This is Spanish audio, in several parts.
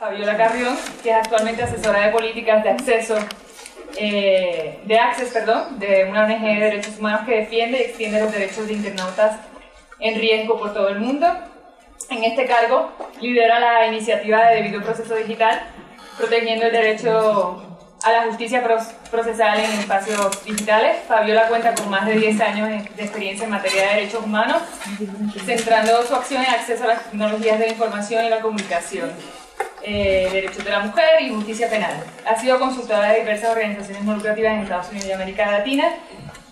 Fabiola Carrión, que es actualmente asesora de políticas de acceso, de una ONG de derechos humanos que defiende y extiende los derechos de internautas en riesgo por todo el mundo. En este cargo lidera la iniciativa de Debido Proceso Digital, protegiendo el derecho a la justicia procesal en espacios digitales. Fabiola cuenta con más de 10 años de experiencia en materia de derechos humanos, centrando su acción en acceso a las tecnologías de la información y la comunicación, derechos de la mujer y justicia penal. Ha sido consultora de diversas organizaciones no lucrativas en Estados Unidos y América Latina,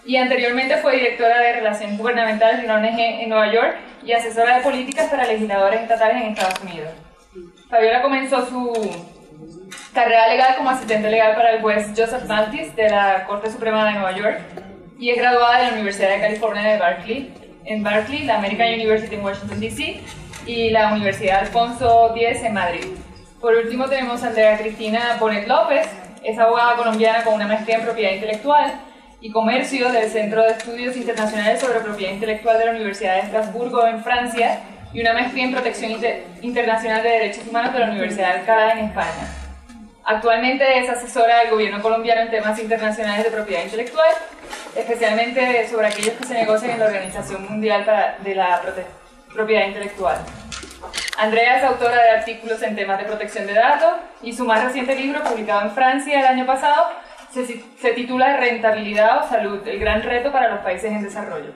y anteriormente fue directora de Relaciones Gubernamentales de una ONG en Nueva York y asesora de políticas para legisladores estatales en Estados Unidos. Fabiola comenzó su carrera legal como asistente legal para el juez Joseph Maltis de la Corte Suprema de Nueva York y es graduada de la Universidad de California de Berkeley, la American University en Washington, D.C. y la Universidad Alfonso X en Madrid. Por último tenemos a Andrea Cristina Bonnet López, es abogada colombiana con una maestría en Propiedad Intelectual y Comercio del Centro de Estudios Internacionales sobre Propiedad Intelectual de la Universidad de Estrasburgo en Francia y una maestría en Protección Internacional de Derechos Humanos de la Universidad de Alcalá en España. Actualmente es asesora del gobierno colombiano en temas internacionales de propiedad intelectual, especialmente sobre aquellos que se negocian en la Organización Mundial de la Propiedad Intelectual. Andrea es autora de artículos en temas de protección de datos y su más reciente libro, publicado en Francia el año pasado, se titula Rentabilidad o Salud, el gran reto para los países en desarrollo.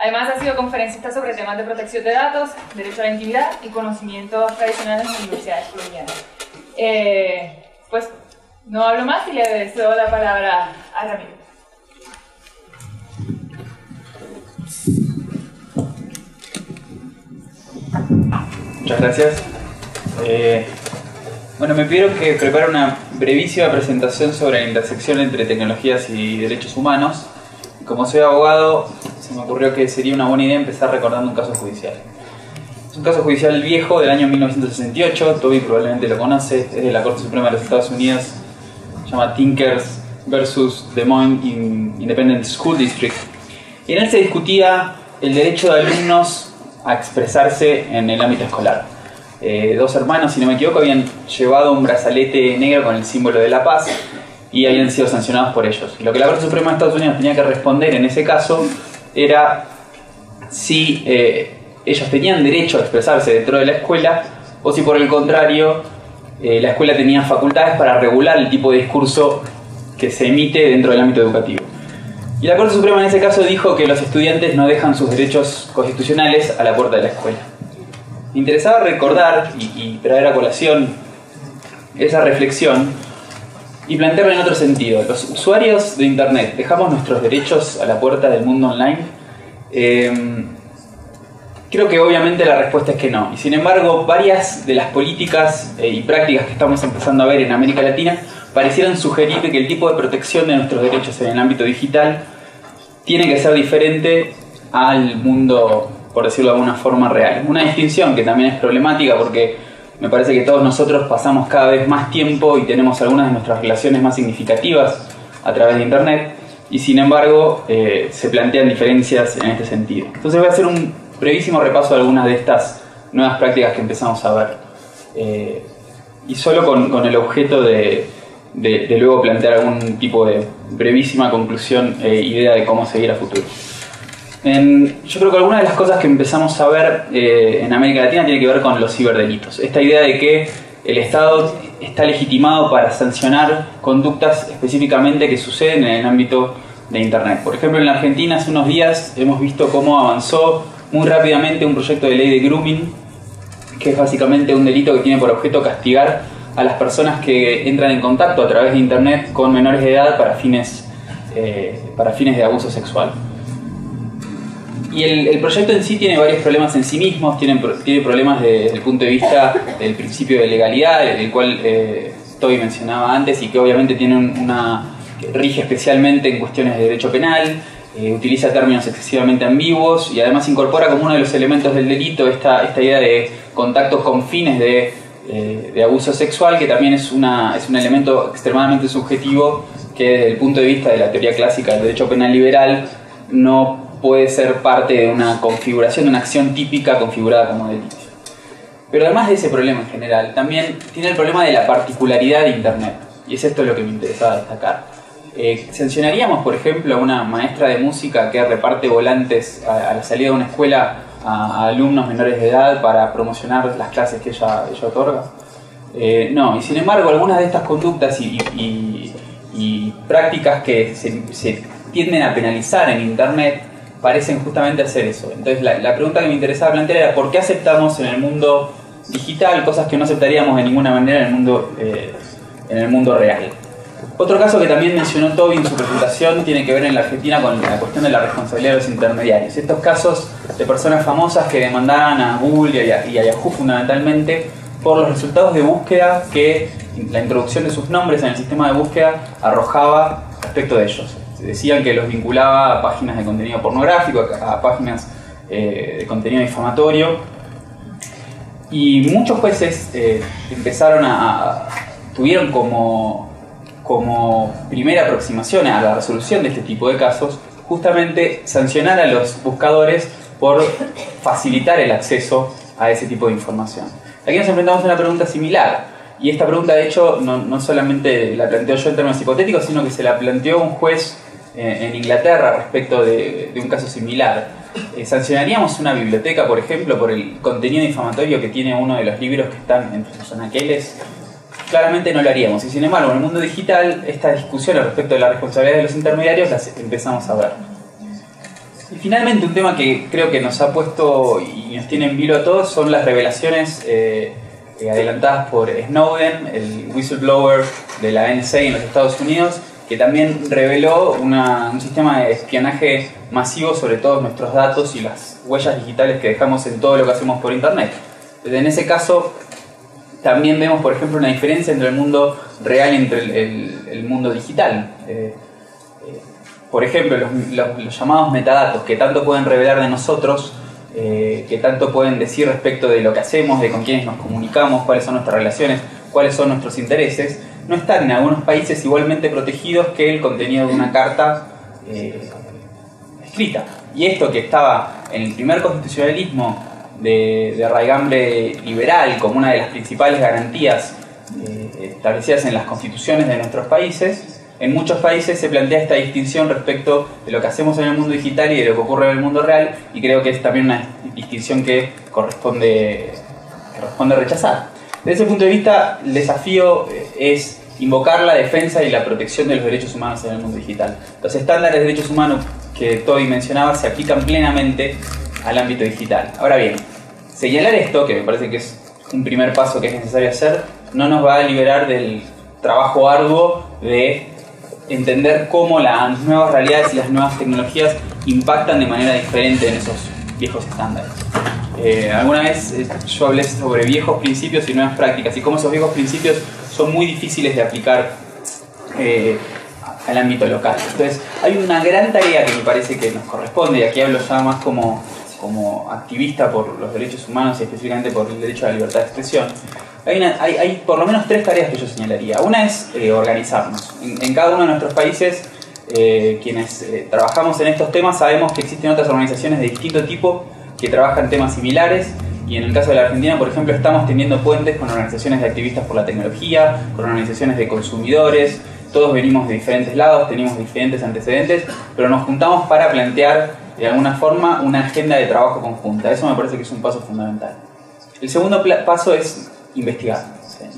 Además ha sido conferencista sobre temas de protección de datos, derecho a la intimidad y conocimientos tradicionales en las universidades colombianas. Pues no hablo más y le deseo la palabra a Ramiro. Muchas gracias. Me pidieron que prepare una brevísima presentación sobre la intersección entre tecnologías y derechos humanos. Como soy abogado, se me ocurrió que sería una buena idea empezar recordando un caso judicial. Es un caso judicial viejo del año 1968, Toby probablemente lo conoce, es de la Corte Suprema de los Estados Unidos, se llama Tinkers vs. Des Moines Independent School District. Y en él se discutía el derecho de alumnos a expresarse en el ámbito escolar. Dos hermanos, si no me equivoco, habían llevado un brazalete negro con el símbolo de la paz y habían sido sancionados por ellos. Lo que la Corte Suprema de Estados Unidos tenía que responder en ese caso era si ellos tenían derecho a expresarse dentro de la escuela o si por el contrario la escuela tenía facultades para regular el tipo de discurso que se emite dentro del ámbito educativo. Y la Corte Suprema en ese caso dijo que los estudiantes no dejan sus derechos constitucionales a la puerta de la escuela. Me interesaba recordar y traer a colación esa reflexión y plantearla en otro sentido. Los usuarios de Internet, ¿dejamos nuestros derechos a la puerta del mundo online? Creo que obviamente la respuesta es que no, y sin embargo varias de las políticas y prácticas que estamos empezando a ver en América Latina parecieran sugerir que el tipo de protección de nuestros derechos en el ámbito digital tiene que ser diferente al mundo, por decirlo de alguna forma, real. Una distinción que también es problemática porque me parece que todos nosotros pasamos cada vez más tiempo y tenemos algunas de nuestras relaciones más significativas a través de Internet y sin embargo se plantean diferencias en este sentido. Entonces voy a hacer un brevísimo repaso de algunas de estas nuevas prácticas que empezamos a ver y solo con el objeto de luego plantear algún tipo de brevísima conclusión e idea de cómo seguir a futuro. Yo creo que algunas de las cosas que empezamos a ver en América Latina tiene que ver con los ciberdelitos, esta idea de que el Estado está legitimado para sancionar conductas específicamente que suceden en el ámbito de Internet. Por ejemplo, en la Argentina hace unos días hemos visto cómo avanzó muy rápidamente un proyecto de ley de grooming, que es básicamente un delito que tiene por objeto castigar a las personas que entran en contacto a través de Internet con menores de edad para fines de abuso sexual. Y el proyecto en sí tiene varios problemas en sí mismos, tiene problemas desde el punto de vista del principio de legalidad, el cual Toby mencionaba antes y que obviamente tiene rige especialmente en cuestiones de derecho penal. Utiliza términos excesivamente ambiguos y además incorpora como uno de los elementos del delito esta idea de contactos con fines de abuso sexual, que también es un elemento extremadamente subjetivo que desde el punto de vista de la teoría clásica del derecho penal liberal no puede ser parte de una configuración, de una acción típica configurada como delito. Pero además de ese problema en general, también tiene el problema de la particularidad de Internet. Y es esto lo que me interesaba destacar. ¿Sancionaríamos, por ejemplo, a una maestra de música que reparte volantes a la salida de una escuela a alumnos menores de edad para promocionar las clases que ella otorga? No, y sin embargo, algunas de estas conductas y prácticas que se tienden a penalizar en Internet parecen justamente hacer eso. Entonces la pregunta que me interesaba plantear era ¿por qué aceptamos en el mundo digital cosas que no aceptaríamos de ninguna manera en el mundo real? Otro caso que también mencionó Toby en su presentación tiene que ver en la Argentina con la cuestión de la responsabilidad de los intermediarios. Estos casos de personas famosas que demandaban a Google y a Yahoo fundamentalmente por los resultados de búsqueda que la introducción de sus nombres en el sistema de búsqueda arrojaba respecto de ellos. Decían que los vinculaba a páginas de contenido pornográfico, a páginas de contenido difamatorio. Y muchos jueces tuvieron como primera aproximación a la resolución de este tipo de casos justamente sancionar a los buscadores por facilitar el acceso a ese tipo de información. Aquí nos enfrentamos a una pregunta similar. Y esta pregunta, de hecho, no solamente la planteo yo en términos hipotéticos, sino que se la planteó un juez en Inglaterra respecto de un caso similar. ¿Sancionaríamos una biblioteca, por ejemplo, por el contenido difamatorio que tiene uno de los libros que están entre sus anaqueles? Claramente no lo haríamos. Y sin embargo, en el mundo digital, esta discusión respecto de la responsabilidad de los intermediarios las empezamos a ver. Y finalmente, un tema que creo que nos ha puesto y nos tiene en vilo a todos son las revelaciones adelantadas por Snowden, el whistleblower de la NSA en los Estados Unidos, que también reveló un sistema de espionaje masivo sobre todos nuestros datos y las huellas digitales que dejamos en todo lo que hacemos por Internet. En ese caso, también vemos, por ejemplo, una diferencia entre el mundo real y entre el mundo digital. Por ejemplo, los llamados metadatos, que tanto pueden revelar de nosotros, que tanto pueden decir respecto de lo que hacemos, de con quiénes nos comunicamos, cuáles son nuestras relaciones, cuáles son nuestros intereses, no están en algunos países igualmente protegidos que el contenido de una carta escrita. Y esto que estaba en el primer constitucionalismo de raigambre liberal como una de las principales garantías establecidas en las constituciones de nuestros países, en muchos países se plantea esta distinción respecto de lo que hacemos en el mundo digital y de lo que ocurre en el mundo real, y creo que es también una distinción que corresponde rechazar. Desde ese punto de vista, el desafío es invocar la defensa y la protección de los derechos humanos en el mundo digital. Los estándares de derechos humanos que Toby mencionaba se aplican plenamente al ámbito digital. Ahora bien, señalar esto, que me parece que es un primer paso que es necesario hacer, no nos va a liberar del trabajo arduo de entender cómo las nuevas realidades y las nuevas tecnologías impactan de manera diferente en esos viejos estándares. Alguna vez yo hablé sobre viejos principios y nuevas prácticas y cómo esos viejos principios son muy difíciles de aplicar al ámbito local. Entonces hay una gran tarea que me parece que nos corresponde, y aquí hablo ya más como activista por los derechos humanos y específicamente por el derecho a la libertad de expresión. Hay por lo menos tres tareas que yo señalaría. Una es organizarnos. En cada uno de nuestros países, quienes trabajamos en estos temas sabemos que existen otras organizaciones de distinto tipo que trabajan temas similares, y en el caso de la Argentina, por ejemplo, estamos tendiendo puentes con organizaciones de activistas por la tecnología, con organizaciones de consumidores. Todos venimos de diferentes lados, tenemos diferentes antecedentes, pero nos juntamos para plantear de alguna forma una agenda de trabajo conjunta. Eso me parece que es un paso fundamental. El segundo paso es investigar.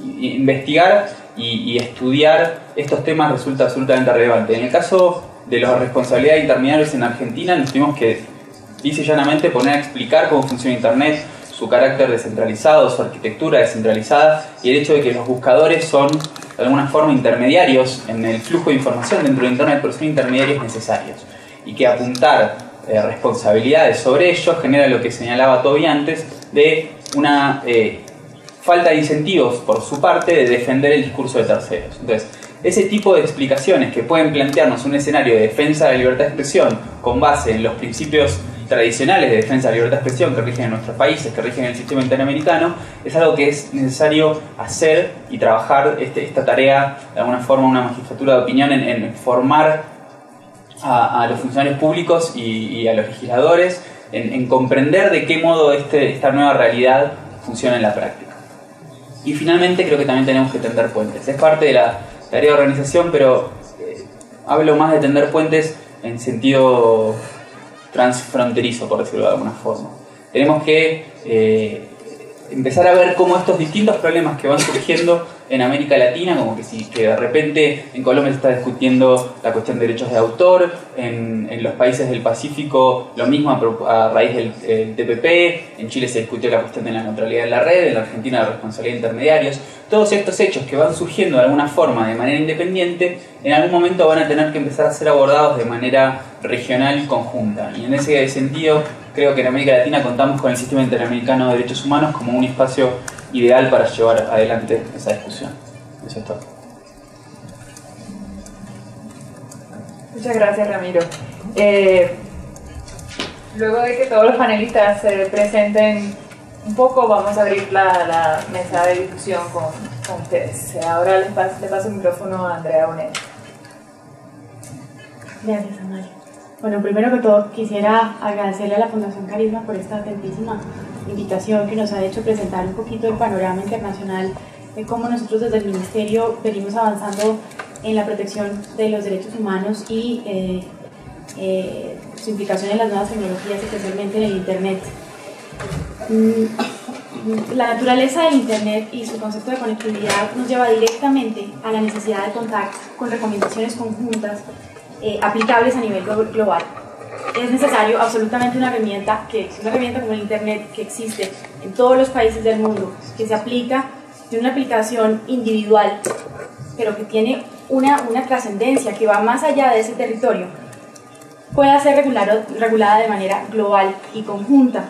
Investigar y estudiar estos temas resulta absolutamente relevante. En el caso de las responsabilidades intermediarias en Argentina, nos tuvimos que, dice llanamente, poner a explicar cómo funciona Internet, su carácter descentralizado, su arquitectura descentralizada y el hecho de que los buscadores son, de alguna forma, intermediarios en el flujo de información dentro de Internet, pero son intermediarios necesarios. Y que apuntar responsabilidades sobre ellos genera lo que señalaba Toby antes, de una falta de incentivos por su parte de defender el discurso de terceros. Entonces, ese tipo de explicaciones que pueden plantearnos un escenario de defensa de la libertad de expresión con base en los principios tradicionales de defensa de la libertad de expresión que rigen en nuestros países, que rigen en el sistema interamericano, es algo que es necesario hacer y trabajar esta tarea, de alguna forma una magistratura de opinión, en formar a los funcionarios públicos y a los legisladores, en comprender de qué modo esta nueva realidad funciona en la práctica. Y finalmente creo que también tenemos que tender puentes. Es parte de la tarea de organización, pero hablo más de tender puentes en sentido transfronterizo, por decirlo de alguna forma. Tenemos que empezar a ver cómo estos distintos problemas que van surgiendo en América Latina, como que si que de repente en Colombia se está discutiendo la cuestión de derechos de autor, en los países del Pacífico lo mismo a raíz del TPP, en Chile se discutió la cuestión de la neutralidad de la red, en la Argentina la responsabilidad de intermediarios. Todos estos hechos que van surgiendo de alguna forma de manera independiente, en algún momento van a tener que empezar a ser abordados de manera regional y conjunta. Y en ese sentido, creo que en América Latina contamos con el Sistema Interamericano de Derechos Humanos como un espacio ideal para llevar adelante esa discusión. Eso es todo. Muchas gracias, Ramiro. Luego de que todos los panelistas se presenten un poco, vamos a abrir la mesa de discusión con ustedes. Ahora le paso el micrófono a Andrea Bonnet. Gracias, Amalia. Bueno, primero que todo quisiera agradecerle a la Fundación Karisma por esta atentísima invitación que nos ha hecho presentar un poquito el panorama internacional de cómo nosotros desde el Ministerio venimos avanzando en la protección de los derechos humanos y su implicación en las nuevas tecnologías, especialmente en el Internet. La naturaleza del Internet y su concepto de conectividad nos lleva directamente a la necesidad de contar con recomendaciones conjuntas aplicables a nivel global. Es necesario absolutamente una herramienta, como el Internet, que existe en todos los países del mundo, que se aplica de una aplicación individual, pero que tiene una trascendencia que va más allá de ese territorio, pueda ser regulada de manera global y conjunta,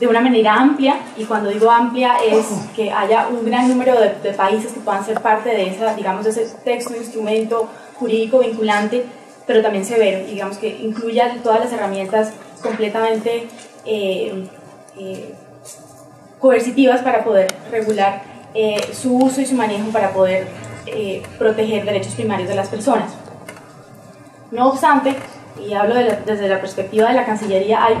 de una manera amplia, y cuando digo amplia es que haya un gran número de países que puedan ser parte de esa, digamos, ese texto, instrumento jurídico vinculante, pero también severo, digamos que incluya todas las herramientas completamente coercitivas para poder regular su uso y su manejo, para poder proteger derechos primarios de las personas. No obstante, y hablo desde la perspectiva de la Cancillería, hay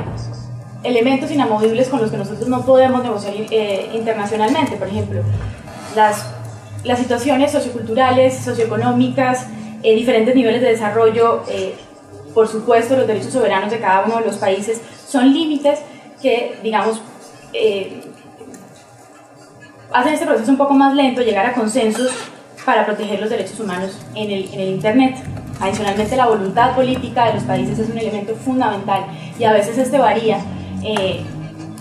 elementos inamovibles con los que nosotros no podemos negociar internacionalmente. Por ejemplo, las situaciones socioculturales, socioeconómicas, diferentes niveles de desarrollo, por supuesto los derechos soberanos de cada uno de los países, son límites que, digamos, hacen este proceso un poco más lento, llegar a consensos para proteger los derechos humanos en el Internet. Adicionalmente, la voluntad política de los países es un elemento fundamental, y a veces este varía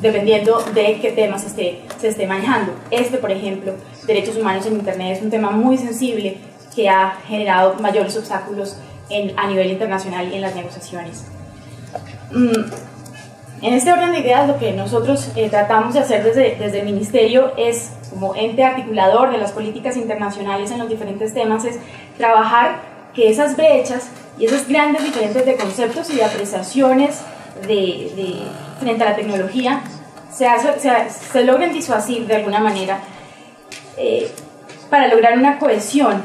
dependiendo de qué temas se esté manejando. Por ejemplo, derechos humanos en Internet es un tema muy sensible que ha generado mayores obstáculos a nivel internacional y en las negociaciones. En este orden de ideas, lo que nosotros tratamos de hacer desde el Ministerio es, como ente articulador de las políticas internacionales en los diferentes temas, es trabajar que esas brechas y esas grandes diferencias de conceptos y de apreciaciones frente a la tecnología se logren disuasir de alguna manera para lograr una cohesión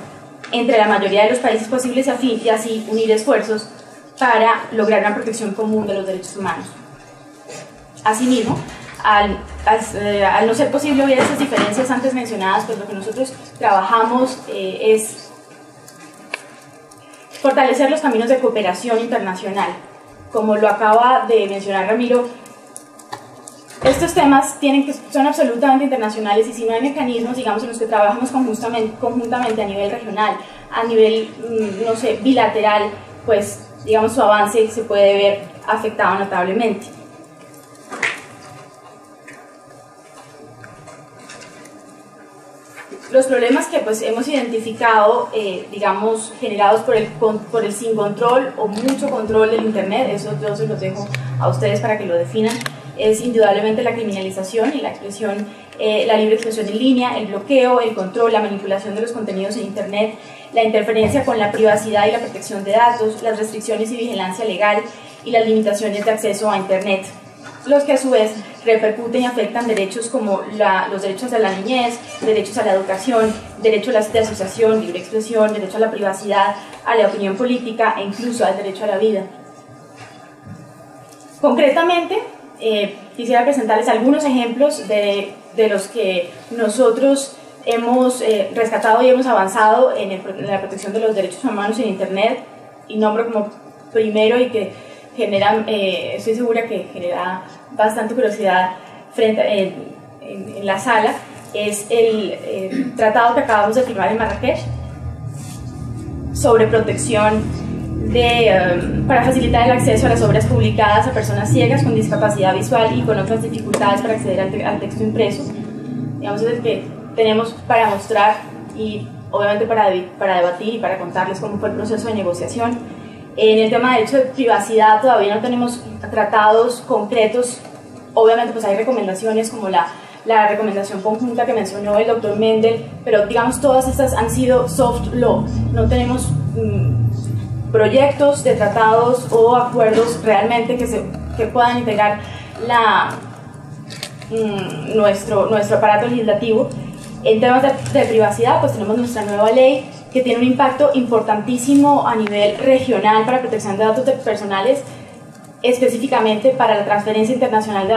entre la mayoría de los países posibles, y así unir esfuerzos para lograr una protección común de los derechos humanos. Asimismo, al no ser posible obviar esas diferencias antes mencionadas, pues lo que nosotros trabajamos es fortalecer los caminos de cooperación internacional. Como lo acaba de mencionar Ramiro, estos temas son absolutamente internacionales, y si no hay mecanismos, digamos, en los que trabajamos conjuntamente a nivel regional, a nivel, no sé, bilateral, pues, digamos, su avance se puede ver afectado notablemente. Los problemas que, pues, hemos identificado, digamos, generados por el sin control o mucho control del Internet, eso yo se los dejo a ustedes para que lo definan, es indudablemente la criminalización y la libre expresión en línea, el bloqueo, el control, la manipulación de los contenidos en Internet, la interferencia con la privacidad y la protección de datos, las restricciones y vigilancia legal y las limitaciones de acceso a Internet, los que a su vez repercuten y afectan derechos como los derechos a la niñez, derechos a la educación, derecho a la asociación, libre expresión, derecho a la privacidad, a la opinión política e incluso al derecho a la vida. Concretamente, quisiera presentarles algunos ejemplos de los que nosotros hemos rescatado y hemos avanzado en la protección de los derechos humanos en Internet, y nombro como primero y que genera, estoy segura que genera bastante curiosidad en la sala, es el tratado que acabamos de firmar en Marrakech sobre protección para facilitar el acceso a las obras publicadas a personas ciegas con discapacidad visual y con otras dificultades para acceder al texto impreso. Digamos, es el que tenemos para mostrar y obviamente para debatir y para contarles cómo fue el proceso de negociación. En el tema de derecho de privacidad todavía no tenemos tratados concretos. Obviamente pues hay recomendaciones como la recomendación conjunta que mencionó el doctor Mendel, pero digamos todas estas han sido soft law. No tenemos proyectos de tratados o acuerdos realmente que puedan integrar nuestro aparato legislativo. En temas de privacidad pues tenemos nuestra nueva ley que tiene un impacto importantísimo a nivel regional para protección de datos personales, específicamente para la transferencia internacional de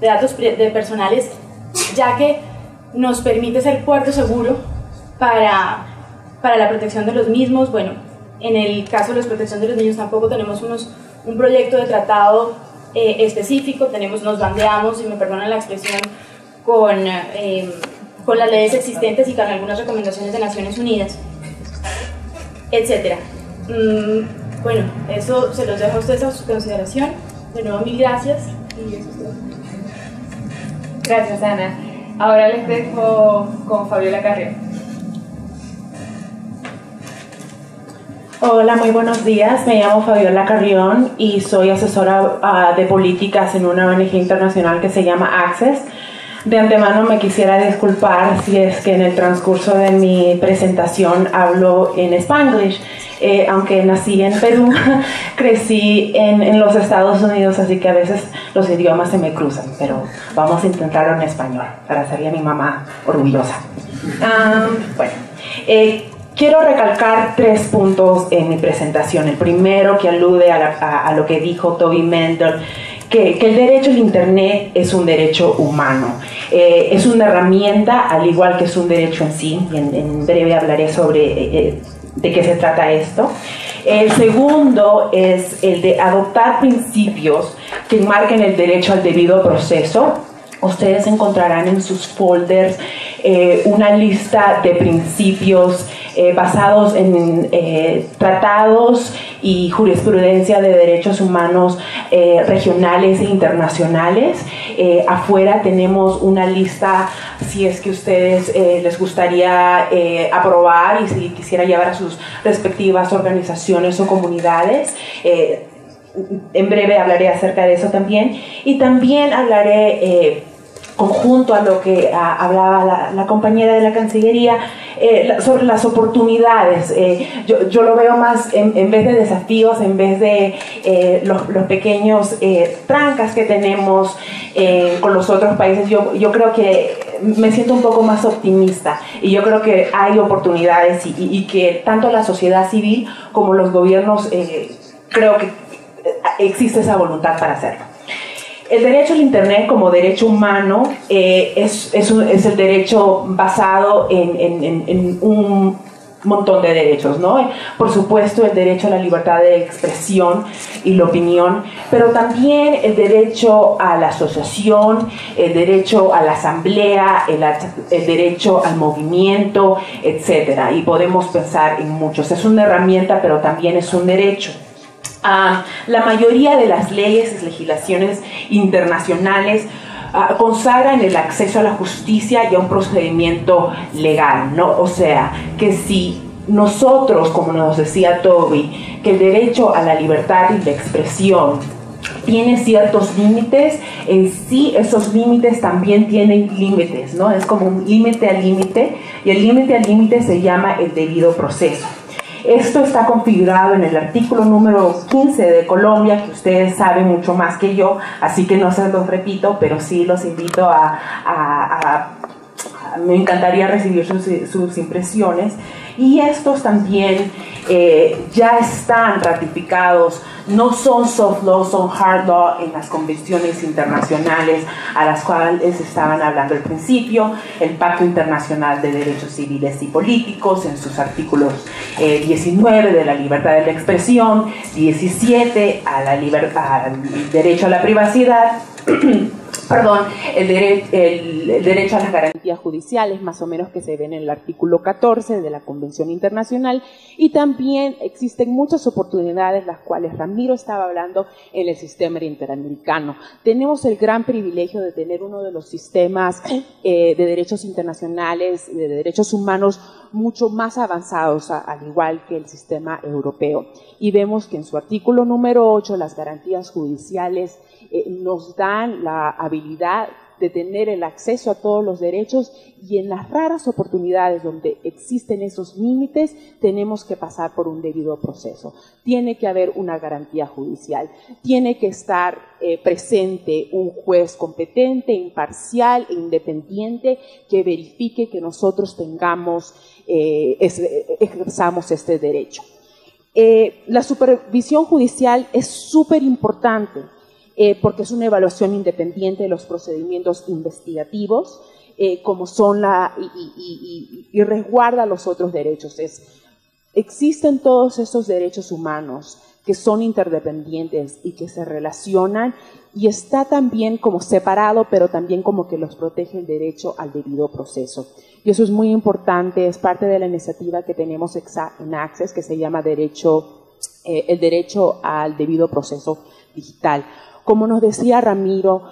datos, personales, ya que nos permite ser puerto seguro para la protección de los mismos. Bueno, en el caso de la protección de los niños tampoco tenemos un proyecto de tratado específico, nos bandeamos, y me perdonan la expresión, con las leyes existentes y con algunas recomendaciones de Naciones Unidas, etc. Bueno, eso se los dejo a ustedes a su consideración. De nuevo, mil gracias. Gracias, Ana. Ahora les dejo con Fabiola Carrión. Hola, muy buenos días. Me llamo Fabiola Carrión y soy asesora de políticas en una ONG internacional que se llama Access. De antemano me quisiera disculpar si es que en el transcurso de mi presentación hablo en Spanglish. Aunque nací en Perú, crecí en los Estados Unidos, así que a veces los idiomas se me cruzan, pero vamos a intentarlo en español para hacerle a mi mamá orgullosa. Quiero recalcar tres puntos en mi presentación. El primero, que alude a lo que dijo Toby Mendel, que el derecho al Internet es un derecho humano, es una herramienta al igual que es un derecho en sí, y en breve hablaré sobre de qué se trata esto. El segundo es el de adoptar principios que enmarquen el derecho al debido proceso. Ustedes encontrarán en sus folders una lista de principios basados en tratados y jurisprudencia de derechos humanos regionales e internacionales. Afuera tenemos una lista, si es que ustedes les gustaría aprobar y si quisiera llevar a sus respectivas organizaciones o comunidades. En breve hablaré acerca de eso también. Y también hablaré conjunto a lo que hablaba la compañera de la Cancillería sobre las oportunidades. Yo lo veo más en vez de desafíos, en vez de los pequeños trancas que tenemos con los otros países. Yo creo que me siento un poco más optimista y yo creo que hay oportunidades y que tanto la sociedad civil como los gobiernos creo que existe esa voluntad para hacerlo. El derecho al Internet como derecho humano es el derecho basado en un montón de derechos, ¿no? Por supuesto, el derecho a la libertad de expresión y la opinión, pero también el derecho a la asociación, el derecho a la asamblea, el derecho al movimiento, etcétera. Y podemos pensar en muchos. Es una herramienta, pero también es un derecho. La mayoría de las leyes y legislaciones internacionales consagran el acceso a la justicia y a un procedimiento legal, ¿no? O sea, que si nosotros, como nos decía Toby, que el derecho a la libertad y la expresión tiene ciertos límites, en sí esos límites también tienen límites, ¿no? Es como un límite al límite, y el límite al límite se llama el debido proceso. Esto está configurado en el artículo número 15 de Colombia, que ustedes saben mucho más que yo, así que no se los repito, pero sí los invito a me encantaría recibir sus impresiones. Y estos también ya están ratificados, no son soft law, son hard law en las convenciones internacionales a las cuales estaban hablando al principio, el Pacto Internacional de Derechos Civiles y Políticos en sus artículos 19 de la libertad de la expresión, 17 al derecho a la privacidad, perdón, el derecho a las garantías judiciales, más o menos, que se ven en el artículo 14 de la Convención Internacional, y también existen muchas oportunidades, las cuales Ramiro estaba hablando, en el sistema interamericano. Tenemos el gran privilegio de tener uno de los sistemas de derechos internacionales, de derechos humanos, mucho más avanzados, al igual que el sistema europeo. Y vemos que en su artículo número 8, las garantías judiciales nos dan la habilidad de tener el acceso a todos los derechos, y en las raras oportunidades donde existen esos límites tenemos que pasar por un debido proceso. Tiene que haber una garantía judicial, tiene que estar presente un juez competente, imparcial e independiente que verifique que nosotros tengamos, ejerzamos este derecho. La supervisión judicial es súper importante, porque es una evaluación independiente de los procedimientos investigativos, como son y resguarda los otros derechos. Existen todos esos derechos humanos que son interdependientes y que se relacionan, y está también como separado, pero también como que los protege el derecho al debido proceso. Y eso es muy importante, es parte de la iniciativa que tenemos en Access, que se llama el derecho al debido proceso digital. Como nos decía Ramiro,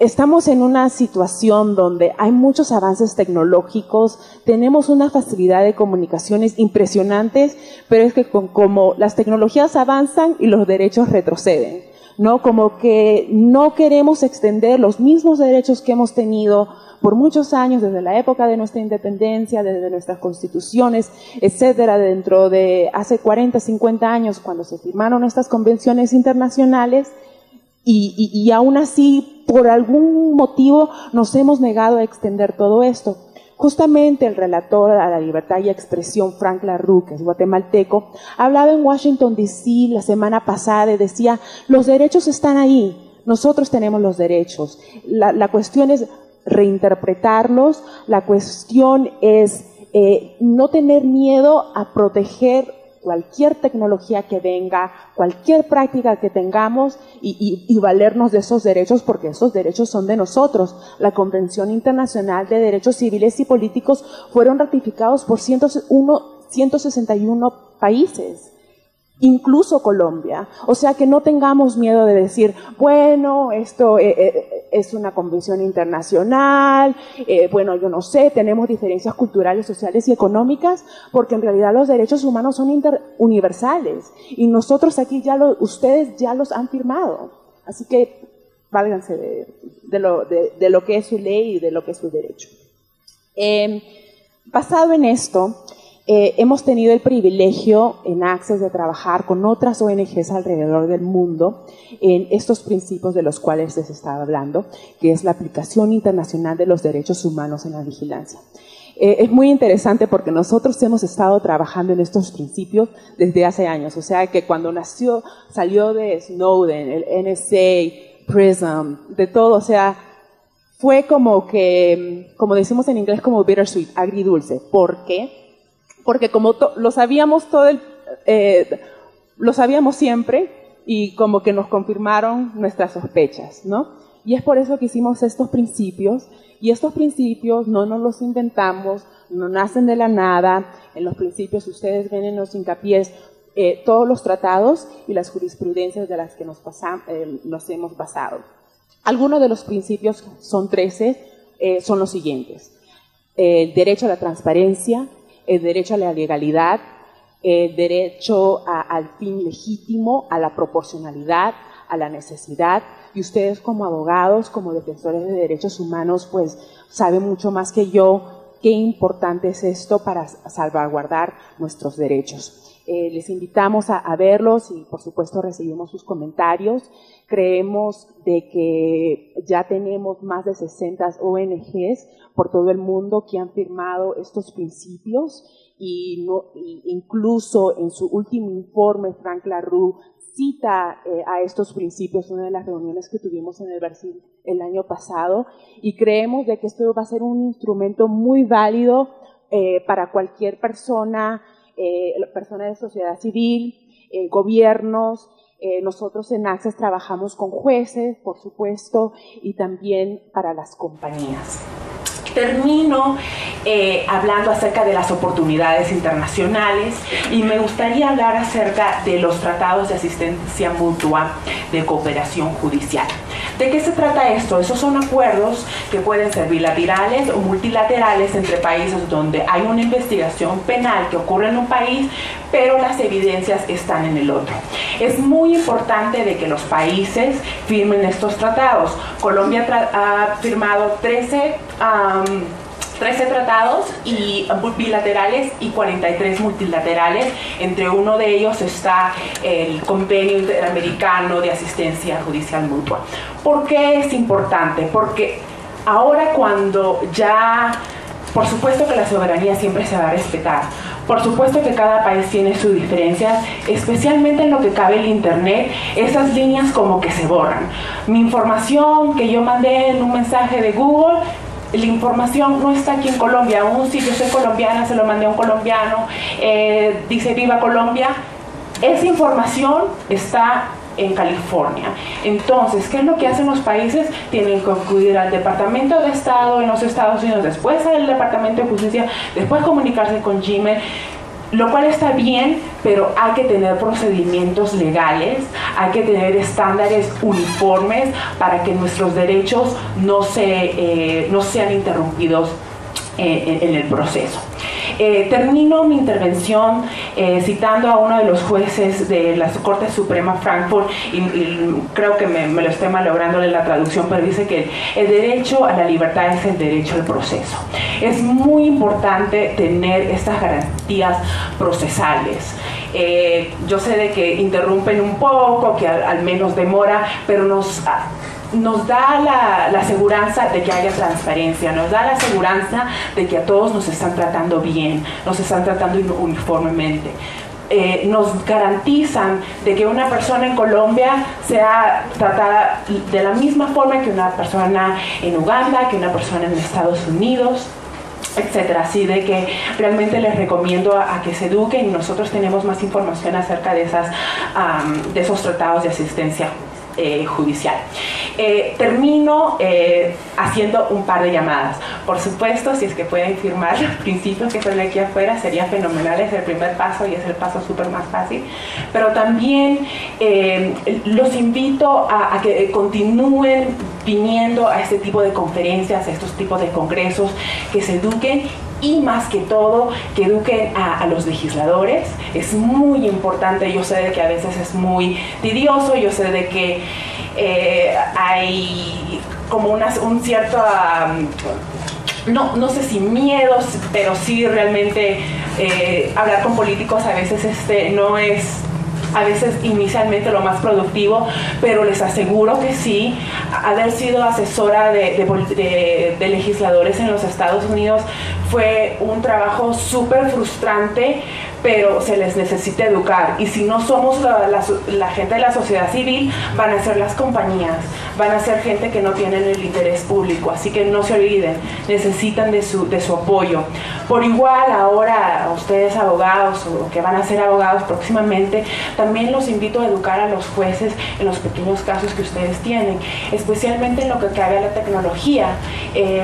estamos en una situación donde hay muchos avances tecnológicos, tenemos una facilidad de comunicaciones impresionantes, pero es que como las tecnologías avanzan y los derechos retroceden, ¿no? Como que no queremos extender los mismos derechos que hemos tenido por muchos años, desde la época de nuestra independencia, desde nuestras constituciones, etcétera, dentro de hace 40, 50 años, cuando se firmaron estas convenciones internacionales, y aún así, por algún motivo, nos hemos negado a extender todo esto. Justamente el relator a la libertad y expresión, Frank La Rue, que es guatemalteco, hablaba en Washington D.C. la semana pasada y decía, los derechos están ahí, nosotros tenemos los derechos. La cuestión es reinterpretarlos, la cuestión es no tener miedo a proteger cualquier tecnología que venga, cualquier práctica que tengamos, y valernos de esos derechos, porque esos derechos son de nosotros. La Convención Internacional de Derechos Civiles y Políticos fueron ratificados por 161 países, incluso Colombia. O sea, que no tengamos miedo de decir, bueno, esto es una convención internacional, bueno, yo no sé, tenemos diferencias culturales, sociales y económicas, porque en realidad los derechos humanos son universales, y nosotros aquí ya ustedes ya los han firmado, así que válganse de lo que es su ley y de lo que es su derecho. Basado en esto, hemos tenido el privilegio en Access de trabajar con otras ONGs alrededor del mundo en estos principios de los cuales les estaba hablando, que es la aplicación internacional de los derechos humanos en la vigilancia. Es muy interesante porque nosotros hemos estado trabajando en estos principios desde hace años, o sea que cuando salió de Snowden, el NSA, PRISM, de todo, o sea, fue como que, como decimos en inglés, como bittersweet, agridulce. ¿Por qué? Porque como lo sabíamos lo sabíamos siempre, y como que nos confirmaron nuestras sospechas, ¿no? Y es por eso que hicimos estos principios, y estos principios no nos los inventamos, no nacen de la nada. En los principios ustedes ven en los hincapiés todos los tratados y las jurisprudencias de las que nos hemos basado. Algunos de los principios, son 13, son los siguientes: el derecho a la transparencia, el derecho a la legalidad, el derecho al fin legítimo, a la proporcionalidad, a la necesidad. Y ustedes como abogados, como defensores de derechos humanos, pues saben mucho más que yo qué importante es esto para salvaguardar nuestros derechos. Les invitamos a verlos y, por supuesto, recibimos sus comentarios. Creemos de que ya tenemos más de 60 ONGs por todo el mundo que han firmado estos principios y, incluso en su último informe, Frank La Rue cita a estos principios en una de las reuniones que tuvimos en el Brasil el año pasado, y creemos de que esto va a ser un instrumento muy válido para cualquier persona, personas de sociedad civil, gobiernos. Nosotros en Access trabajamos con jueces, por supuesto, y también para las compañías. Termino hablando acerca de las oportunidades internacionales, y me gustaría hablar acerca de los tratados de asistencia mutua de cooperación judicial. ¿De qué se trata esto? Esos son acuerdos que pueden ser bilaterales o multilaterales entre países donde hay una investigación penal que ocurre en un país, pero las evidencias están en el otro. Es muy importante de que los países firmen estos tratados. Colombia ha firmado 13 tratados bilaterales y 43 multilaterales. Entre uno de ellos está el Convenio Interamericano de Asistencia Judicial Mutua. ¿Por qué es importante? Porque ahora, cuando ya, por supuesto que la soberanía siempre se va a respetar, por supuesto que cada país tiene sus diferencias, especialmente en lo que cabe el internet, esas líneas como que se borran. Mi información que yo mandé en un mensaje de Google, la información no está aquí en Colombia. Aún si yo soy colombiana, se lo mandé a un colombiano, dice Viva Colombia, esa información está en California. Entonces, ¿qué es lo que hacen los países? Tienen que acudir al Departamento de Estado en los Estados Unidos, después al Departamento de Justicia, después comunicarse con Gmail, lo cual está bien, pero hay que tener procedimientos legales, hay que tener estándares uniformes para que nuestros derechos no sean interrumpidos en el proceso. Termino mi intervención citando a uno de los jueces de la Corte Suprema Frankfurt, y creo que me lo estoy malogrando en la traducción, pero dice que el derecho a la libertad es el derecho al proceso. Es muy importante tener estas garantías procesales. Yo sé de que interrumpen un poco, que al menos demora, pero nos da la seguridad de que haya transparencia, nos da la seguridad de que a todos nos están tratando bien, nos están tratando uniformemente. Nos garantizan de que una persona en Colombia sea tratada de la misma forma que una persona en Uganda, que una persona en Estados Unidos, etcétera. Así de que realmente les recomiendo a que se eduquen, y nosotros tenemos más información acerca de esos tratados de asistencia judicial. Termino haciendo un par de llamadas. Por supuesto, si es que pueden firmar los principios que están aquí afuera, sería fenomenal, es el primer paso y es el paso súper más fácil. Pero también los invito a que continúen viniendo a este tipo de conferencias, a estos tipos de congresos, que se eduquen, y más que todo que eduquen a los legisladores. Es muy importante. Yo sé de que a veces es muy tedioso, yo sé de que hay como un cierto, no sé si miedos, pero sí realmente hablar con políticos a veces no es a veces inicialmente lo más productivo, pero les aseguro que sí, haber sido asesora de legisladores en los Estados Unidos fue un trabajo súper frustrante, pero se les necesita educar. Y si no somos la gente de la sociedad civil, van a ser las compañías, van a ser gente que no tienen el interés público. Así que no se olviden, necesitan de su apoyo. Por igual, ahora ustedes abogados, o que van a ser abogados próximamente, también los invito a educar a los jueces en los pequeños casos que ustedes tienen, especialmente en lo que cabe a la tecnología.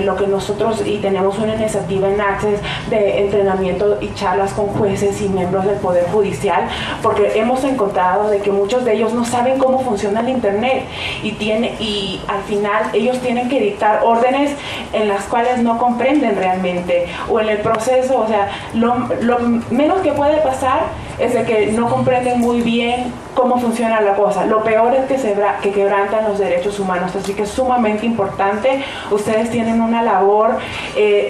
Lo que nosotros, y tenemos una iniciativa en Access de entrenamiento y charlas con jueces y miembros del Poder Judicial, porque hemos encontrado de que muchos de ellos no saben cómo funciona el internet, y al final ellos tienen que dictar órdenes en las cuales no comprenden realmente, o en el proceso. O sea, lo menos que puede pasar es de que no comprenden muy bien cómo funciona la cosa. Lo peor es que quebrantan los derechos humanos, así que es sumamente importante. Ustedes tienen una labor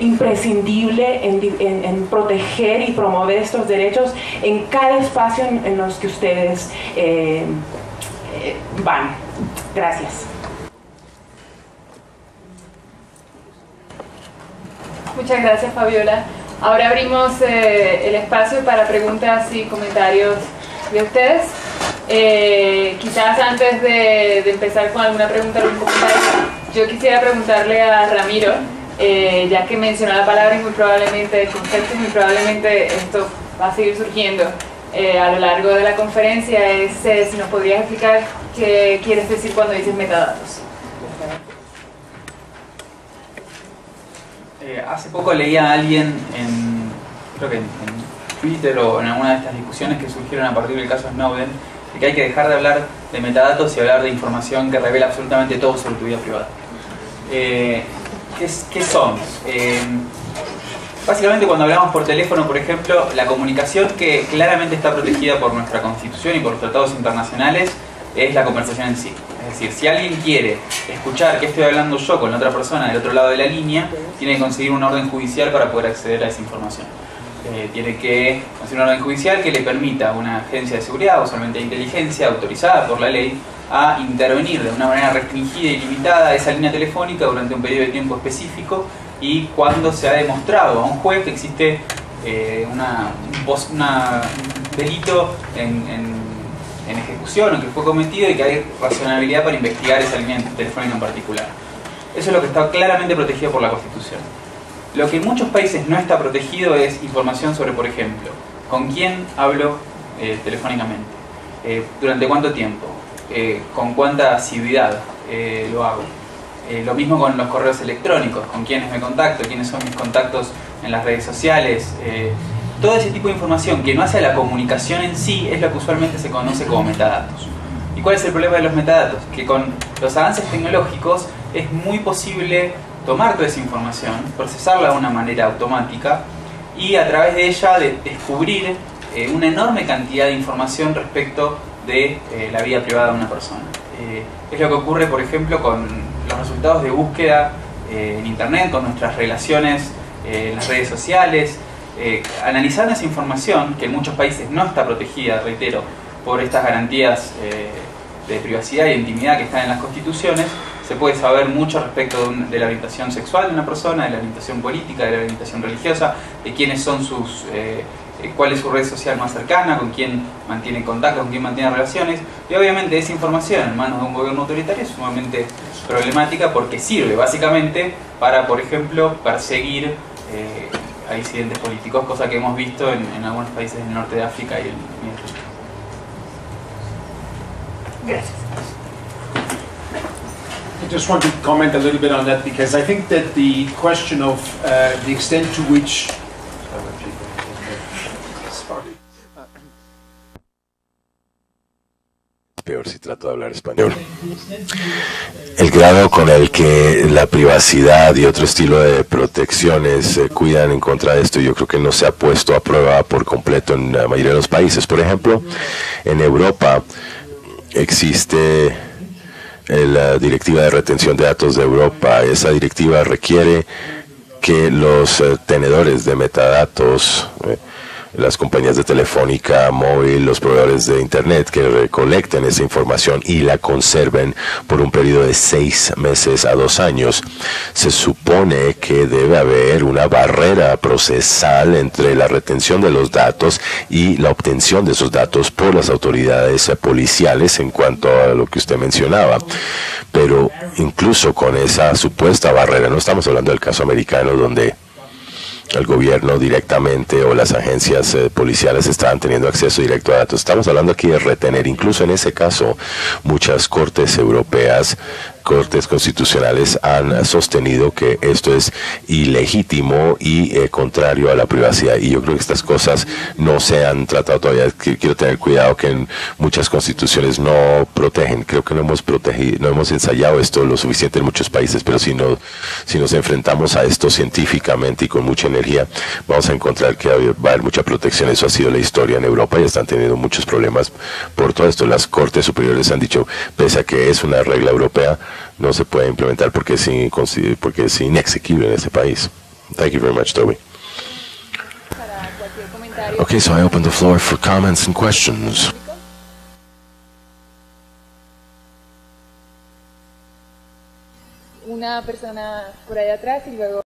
imprescindible en proteger y promover estos derechos en cada espacio en los que ustedes van. Gracias. Muchas gracias, Fabiola. Ahora abrimos el espacio para preguntas y comentarios de ustedes. Quizás antes de empezar con alguna pregunta o un comentario, yo quisiera preguntarle a Ramiro, ya que mencionó la palabra y muy probablemente el concepto, muy probablemente esto va a seguir surgiendo a lo largo de la conferencia, es si nos podrías explicar qué quieres decir cuando dices metadatos. Hace poco leía a alguien, creo que en Twitter o en alguna de estas discusiones que surgieron a partir del caso Snowden, de que hay que dejar de hablar de metadatos y hablar de información que revela absolutamente todo sobre tu vida privada. ¿Qué son? Básicamente cuando hablamos por teléfono, por ejemplo, la comunicación que claramente está protegida por nuestra Constitución y por los tratados internacionales es la conversación en sí. Es decir, si alguien quiere escuchar qué estoy hablando yo con la otra persona del otro lado de la línea, tiene que conseguir una orden judicial para poder acceder a esa información. Tiene que conseguir una orden judicial que le permita a una agencia de seguridad, usualmente de inteligencia, autorizada por la ley, a intervenir de una manera restringida y limitada a esa línea telefónica durante un periodo de tiempo específico, y cuando se ha demostrado a un juez que existe un delito en ejecución o que fue cometido y que hay razonabilidad para investigar esa línea telefónica en particular. Eso es lo que está claramente protegido por la Constitución. Lo que en muchos países no está protegido es información sobre, por ejemplo, con quién hablo telefónicamente, durante cuánto tiempo, con cuánta asiduidad lo hago. Lo mismo con los correos electrónicos, con quiénes me contacto, quiénes son mis contactos en las redes sociales. Todo ese tipo de información que no hace a la comunicación en sí es lo que usualmente se conoce como metadatos. ¿Y cuál es el problema de los metadatos? Que con los avances tecnológicos es muy posible tomar toda esa información, procesarla de una manera automática y a través de ella descubrir una enorme cantidad de información respecto de la vida privada de una persona. Es lo que ocurre, por ejemplo, con los resultados de búsqueda en Internet, con nuestras relaciones en las redes sociales. Analizando esa información, que en muchos países no está protegida, reitero, por estas garantías de privacidad y intimidad que están en las constituciones, se puede saber mucho respecto de la orientación sexual de una persona, de la orientación política, de la orientación religiosa, de quiénes son sus, cuál es su red social más cercana, con quién mantiene contacto, con quién mantiene relaciones, y obviamente esa información en manos de un gobierno autoritario es sumamente problemática porque sirve básicamente para, por ejemplo, perseguir a disidentes políticos, cosa que hemos visto en algunos países del norte de África y en México. Gracias. I just want to comment a little bit on that because I think that the question of the extent to which peor si trato de hablar español. El grado con el que la privacidad y otro estilo de protecciones se cuidan en contra de esto, yo creo que no se ha puesto a prueba por completo en la mayoría de los países. Por ejemplo, en Europa existe la Directiva de Retención de Datos de Europa. Esa directiva requiere que los tenedores de metadatos, las compañías de telefónica móvil, los proveedores de Internet, que recolecten esa información y la conserven por un periodo de 6 meses a 2 años. Se supone que debe haber una barrera procesal entre la retención de los datos y la obtención de esos datos por las autoridades policiales en cuanto a lo que usted mencionaba. Pero incluso con esa supuesta barrera, no estamos hablando del caso americano donde el gobierno directamente o las agencias policiales estaban teniendo acceso directo a datos. Estamos hablando aquí de retener, incluso en ese caso, muchas cortes europeas cortes constitucionales han sostenido que esto es ilegítimo y contrario a la privacidad. Y yo creo que estas cosas no se han tratado todavía. Quiero tener cuidado que en muchas constituciones no protegen. Creo que no hemos protegido, no hemos ensayado esto lo suficiente en muchos países, pero si nos enfrentamos a esto científicamente y con mucha energía, vamos a encontrar que va a haber mucha protección. Eso ha sido la historia en Europa y están teniendo muchos problemas por todo esto. Las Cortes Superiores han dicho, pese a que es una regla europea, no se puede implementar porque es inexequible en este país. Thank you very much, Toby. Okay, so I open the floor for comments and questions. Una persona por allá atrás y luego...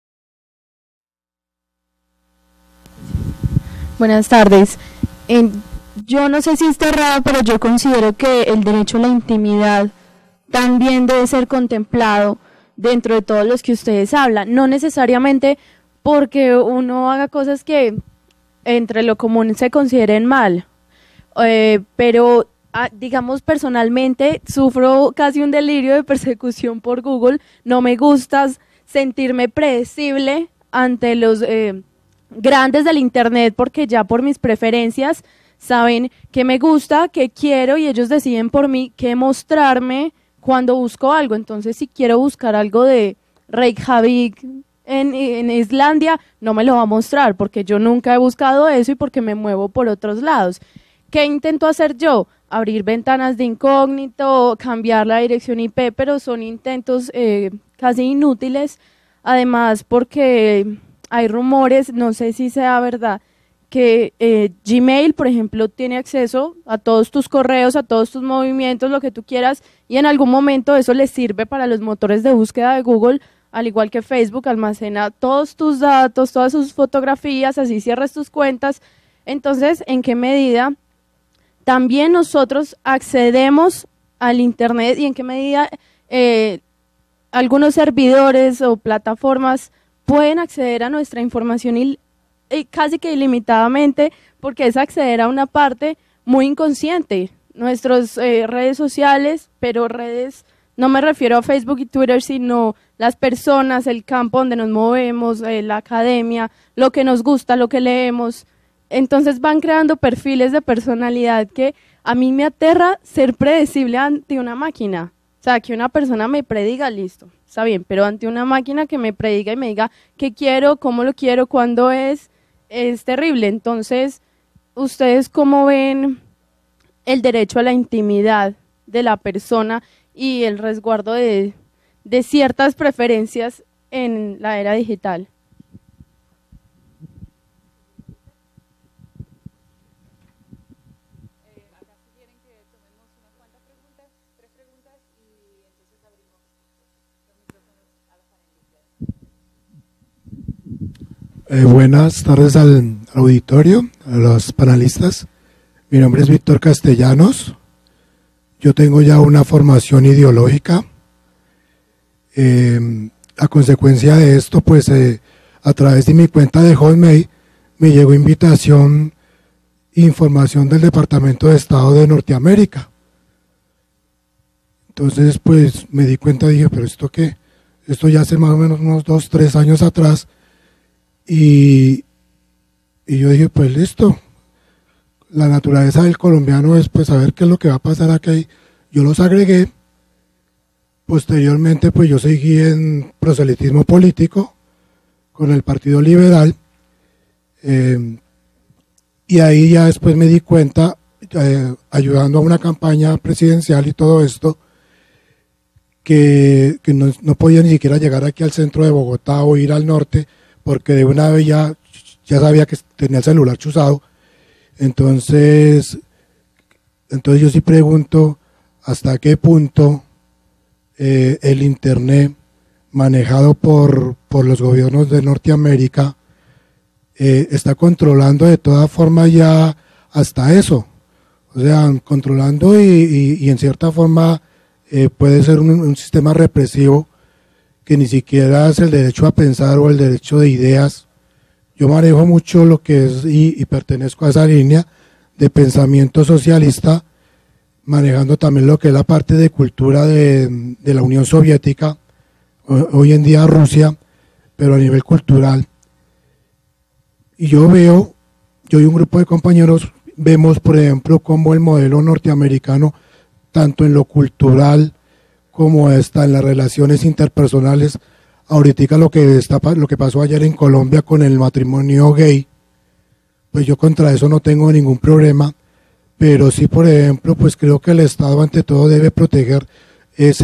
Buenas tardes. Yo no sé si está errado, pero yo considero que el derecho a la intimidad también debe ser contemplado dentro de todos los que ustedes hablan. No necesariamente porque uno haga cosas que entre lo común se consideren mal, pero digamos personalmente sufro casi un delirio de persecución por Google. No me gusta sentirme predecible ante los grandes del internet, porque ya por mis preferencias saben qué me gusta, qué quiero, y ellos deciden por mí qué mostrarme cuando busco algo. Entonces, si quiero buscar algo de Reykjavik en Islandia, no me lo va a mostrar porque yo nunca he buscado eso y porque me muevo por otros lados. ¿Qué intento hacer yo? Abrir ventanas de incógnito, cambiar la dirección IP, pero son intentos casi inútiles, además porque hay rumores, no sé si sea verdad, que Gmail, por ejemplo, tiene acceso a todos tus correos, a todos tus movimientos, lo que tú quieras, y en algún momento eso les sirve para los motores de búsqueda de Google, al igual que Facebook almacena todos tus datos, todas sus fotografías, así cierras tus cuentas. Entonces, ¿en qué medida también nosotros accedemos al internet y en qué medida algunos servidores o plataformas pueden acceder a nuestra información casi que ilimitadamente, porque es acceder a una parte muy inconsciente? Nuestras redes sociales, pero redes, no me refiero a Facebook y Twitter, sino las personas, el campo donde nos movemos, la academia, lo que nos gusta, lo que leemos. Entonces van creando perfiles de personalidad que a mí me aterra ser predecible ante una máquina. O sea, que una persona me prediga, listo, está bien, pero ante una máquina que me prediga y me diga qué quiero, cómo lo quiero, cuándo es terrible. Entonces, ¿ustedes cómo ven el derecho a la intimidad de la persona y el resguardo de ciertas preferencias en la era digital? Buenas tardes al auditorio, a los panelistas. Mi nombre es Víctor Castellanos. Yo tengo ya una formación ideológica. A consecuencia de esto, pues a través de mi cuenta de Hotmail me llegó invitación, información del Departamento de Estado de Norteamérica. Entonces, pues me di cuenta, dije, pero ¿esto qué? Esto ya hace más o menos unos 2 o 3 años atrás. Y yo dije, pues listo, la naturaleza del colombiano es pues saber qué es lo que va a pasar aquí. Yo los agregué, posteriormente pues yo seguí en proselitismo político con el Partido Liberal, y ahí ya después me di cuenta, ayudando a una campaña presidencial y todo esto, que no podía ni siquiera llegar aquí al centro de Bogotá o ir al norte, porque de una vez ya sabía que tenía el celular chuzado. Entonces yo sí pregunto hasta qué punto el internet manejado por los gobiernos de Norteamérica está controlando de todas formas ya hasta eso. O sea, controlando y en cierta forma puede ser un sistema represivo que ni siquiera es el derecho a pensar o el derecho de ideas. Yo manejo mucho lo que es y pertenezco a esa línea de pensamiento socialista, manejando también lo que es la parte de cultura de la Unión Soviética, hoy en día Rusia, pero a nivel cultural. Y yo y un grupo de compañeros vemos, por ejemplo, cómo el modelo norteamericano, tanto en lo cultural como está en las relaciones interpersonales, ahorita lo que pasó ayer en Colombia con el matrimonio gay, pues yo contra eso no tengo ningún problema, pero sí, por ejemplo, pues creo que el Estado ante todo debe proteger, es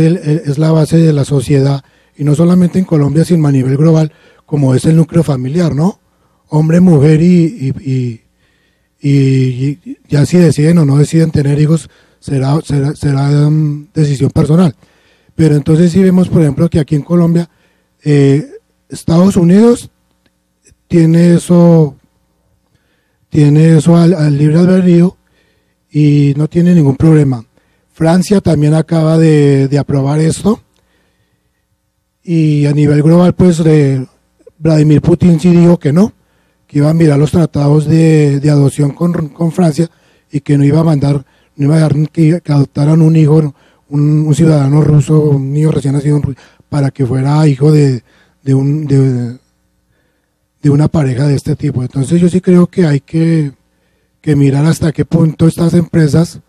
la base de la sociedad, y no solamente en Colombia, sino a nivel global, como es el núcleo familiar, ¿no? Hombre, mujer y ya si deciden o no deciden tener hijos, será decisión personal. Pero entonces si vemos, por ejemplo, que aquí en Colombia, Estados Unidos tiene eso al libre albedrío y no tiene ningún problema. Francia también acaba de aprobar esto, y a nivel global pues Vladimir Putin sí dijo que no, que iba a mirar los tratados de adopción con Francia, y que no iba a dejar que adoptaran un hijo, un ciudadano ruso, un niño recién nacido, para que fuera hijo de una pareja de este tipo. Entonces yo sí creo que hay que mirar hasta qué punto estas empresas,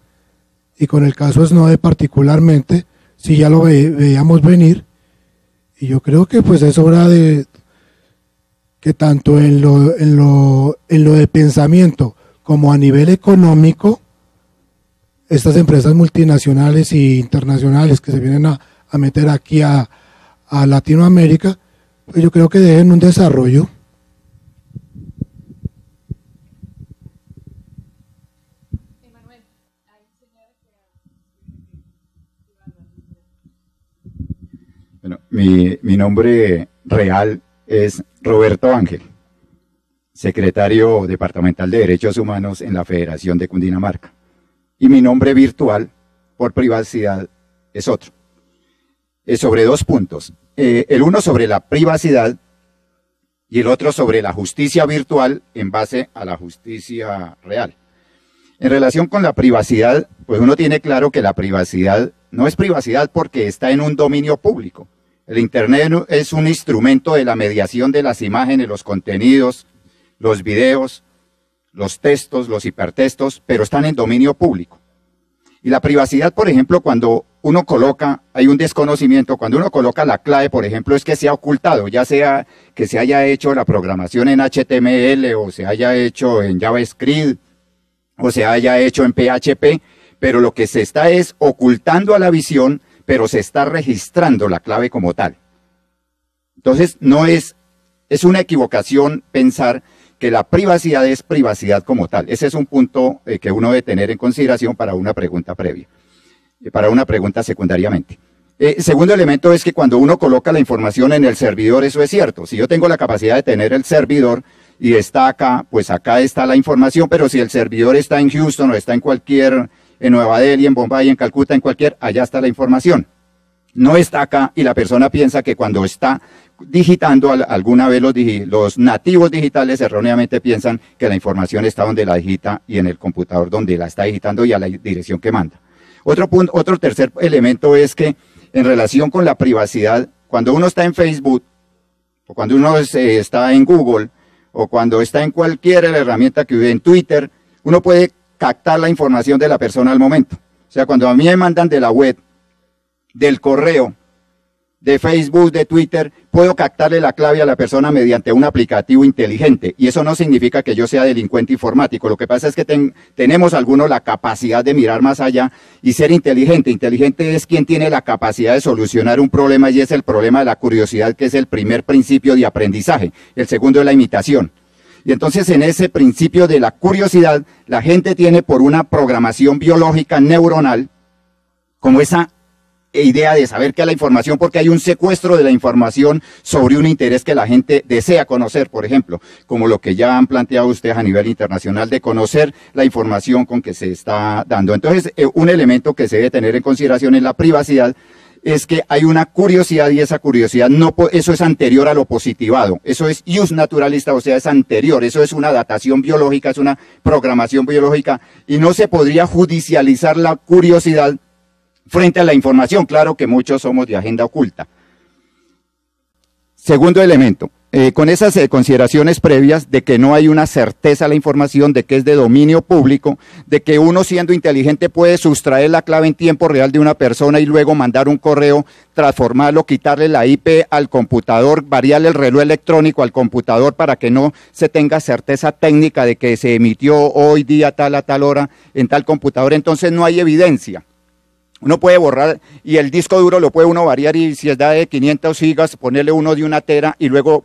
y con el caso Snowden particularmente, si ya lo veíamos venir, y yo creo que pues es hora de que tanto en lo de pensamiento como a nivel económico, estas empresas multinacionales e internacionales que se vienen a meter aquí a Latinoamérica, pues yo creo que dejen un desarrollo. Bueno, mi nombre real es Roberto Ángel, secretario departamental de Derechos Humanos en la Federación de Cundinamarca. Y mi nombre virtual, por privacidad, es otro. Es sobre dos puntos. El uno sobre la privacidad y el otro sobre la justicia virtual en base a la justicia real. En relación con la privacidad, pues uno tiene claro que la privacidad no es privacidad porque está en un dominio público. El Internet es un instrumento de la mediación de las imágenes, los contenidos, los videos, los textos, los hipertextos, pero están en dominio público. Y la privacidad, por ejemplo, cuando uno coloca, hay un desconocimiento, cuando uno coloca la clave, por ejemplo, es que se ha ocultado, ya sea que se haya hecho la programación en HTML, o se haya hecho en JavaScript, o se haya hecho en PHP, pero lo que se está es ocultando a la visión, pero se está registrando la clave como tal. Entonces, es una equivocación pensar que la privacidad es privacidad como tal. Ese es un punto que uno debe tener en consideración para una pregunta previa, para una pregunta secundariamente. Segundo elemento es que cuando uno coloca la información en el servidor, eso es cierto. Si yo tengo la capacidad de tener el servidor y está acá, pues acá está la información, pero si el servidor está en Houston o está en cualquier... en Nueva Delhi, en Bombay, en Calcuta, en cualquier, allá está la información. No está acá, y la persona piensa que cuando está digitando, alguna vez los nativos digitales erróneamente piensan que la información está donde la digita y en el computador donde la está digitando y a la dirección que manda. Otro tercer elemento es que en relación con la privacidad, cuando uno está en Facebook, o cuando uno está en Google, o cuando está en cualquier herramienta que vive en Twitter, uno puede captar la información de la persona al momento. O sea, cuando a mí me mandan de la web, del correo, de Facebook, de Twitter, puedo captarle la clave a la persona mediante un aplicativo inteligente. Y eso no significa que yo sea delincuente informático. Lo que pasa es que tenemos algunos la capacidad de mirar más allá y ser inteligente. Inteligente es quien tiene la capacidad de solucionar un problema, y es el problema de la curiosidad, que es el primer principio de aprendizaje. El segundo es la imitación. Y entonces en ese principio de la curiosidad, la gente tiene por una programación biológica neuronal, como esa idea de saber qué es la información, porque hay un secuestro de la información sobre un interés que la gente desea conocer, por ejemplo, como lo que ya han planteado ustedes a nivel internacional de conocer la información con que se está dando. Entonces, un elemento que se debe tener en consideración es la privacidad, es que hay una curiosidad y esa curiosidad, no, eso es anterior a lo positivado, eso es ius naturalista, o sea, es anterior, eso es una datación biológica, es una programación biológica, y no se podría judicializar la curiosidad frente a la información. Claro que muchos somos de agenda oculta. Segundo elemento, con esas consideraciones previas de que no hay una certeza a la información, de que es de dominio público, de que uno siendo inteligente puede sustraer la clave en tiempo real de una persona y luego mandar un correo, transformarlo, quitarle la IP al computador, variarle el reloj electrónico al computador para que no se tenga certeza técnica de que se emitió hoy día tal a tal hora en tal computador, entonces no hay evidencia. Uno puede borrar y el disco duro lo puede uno variar y si es de 500 gigas ponerle uno de 1 tera y luego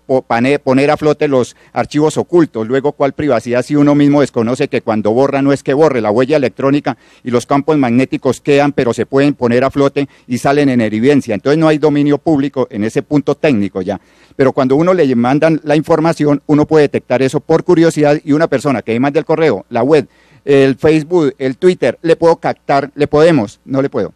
poner a flote los archivos ocultos. Luego, ¿cuál privacidad si uno mismo desconoce que cuando borra no es que borre? La huella electrónica y los campos magnéticos quedan, pero se pueden poner a flote y salen en evidencia. Entonces no hay dominio público en ese punto técnico ya. Pero cuando uno le mandan la información, uno puede detectar eso por curiosidad y una persona que manda el correo, la web, el Facebook, el Twitter, le puedo captar, le podemos, no le puedo,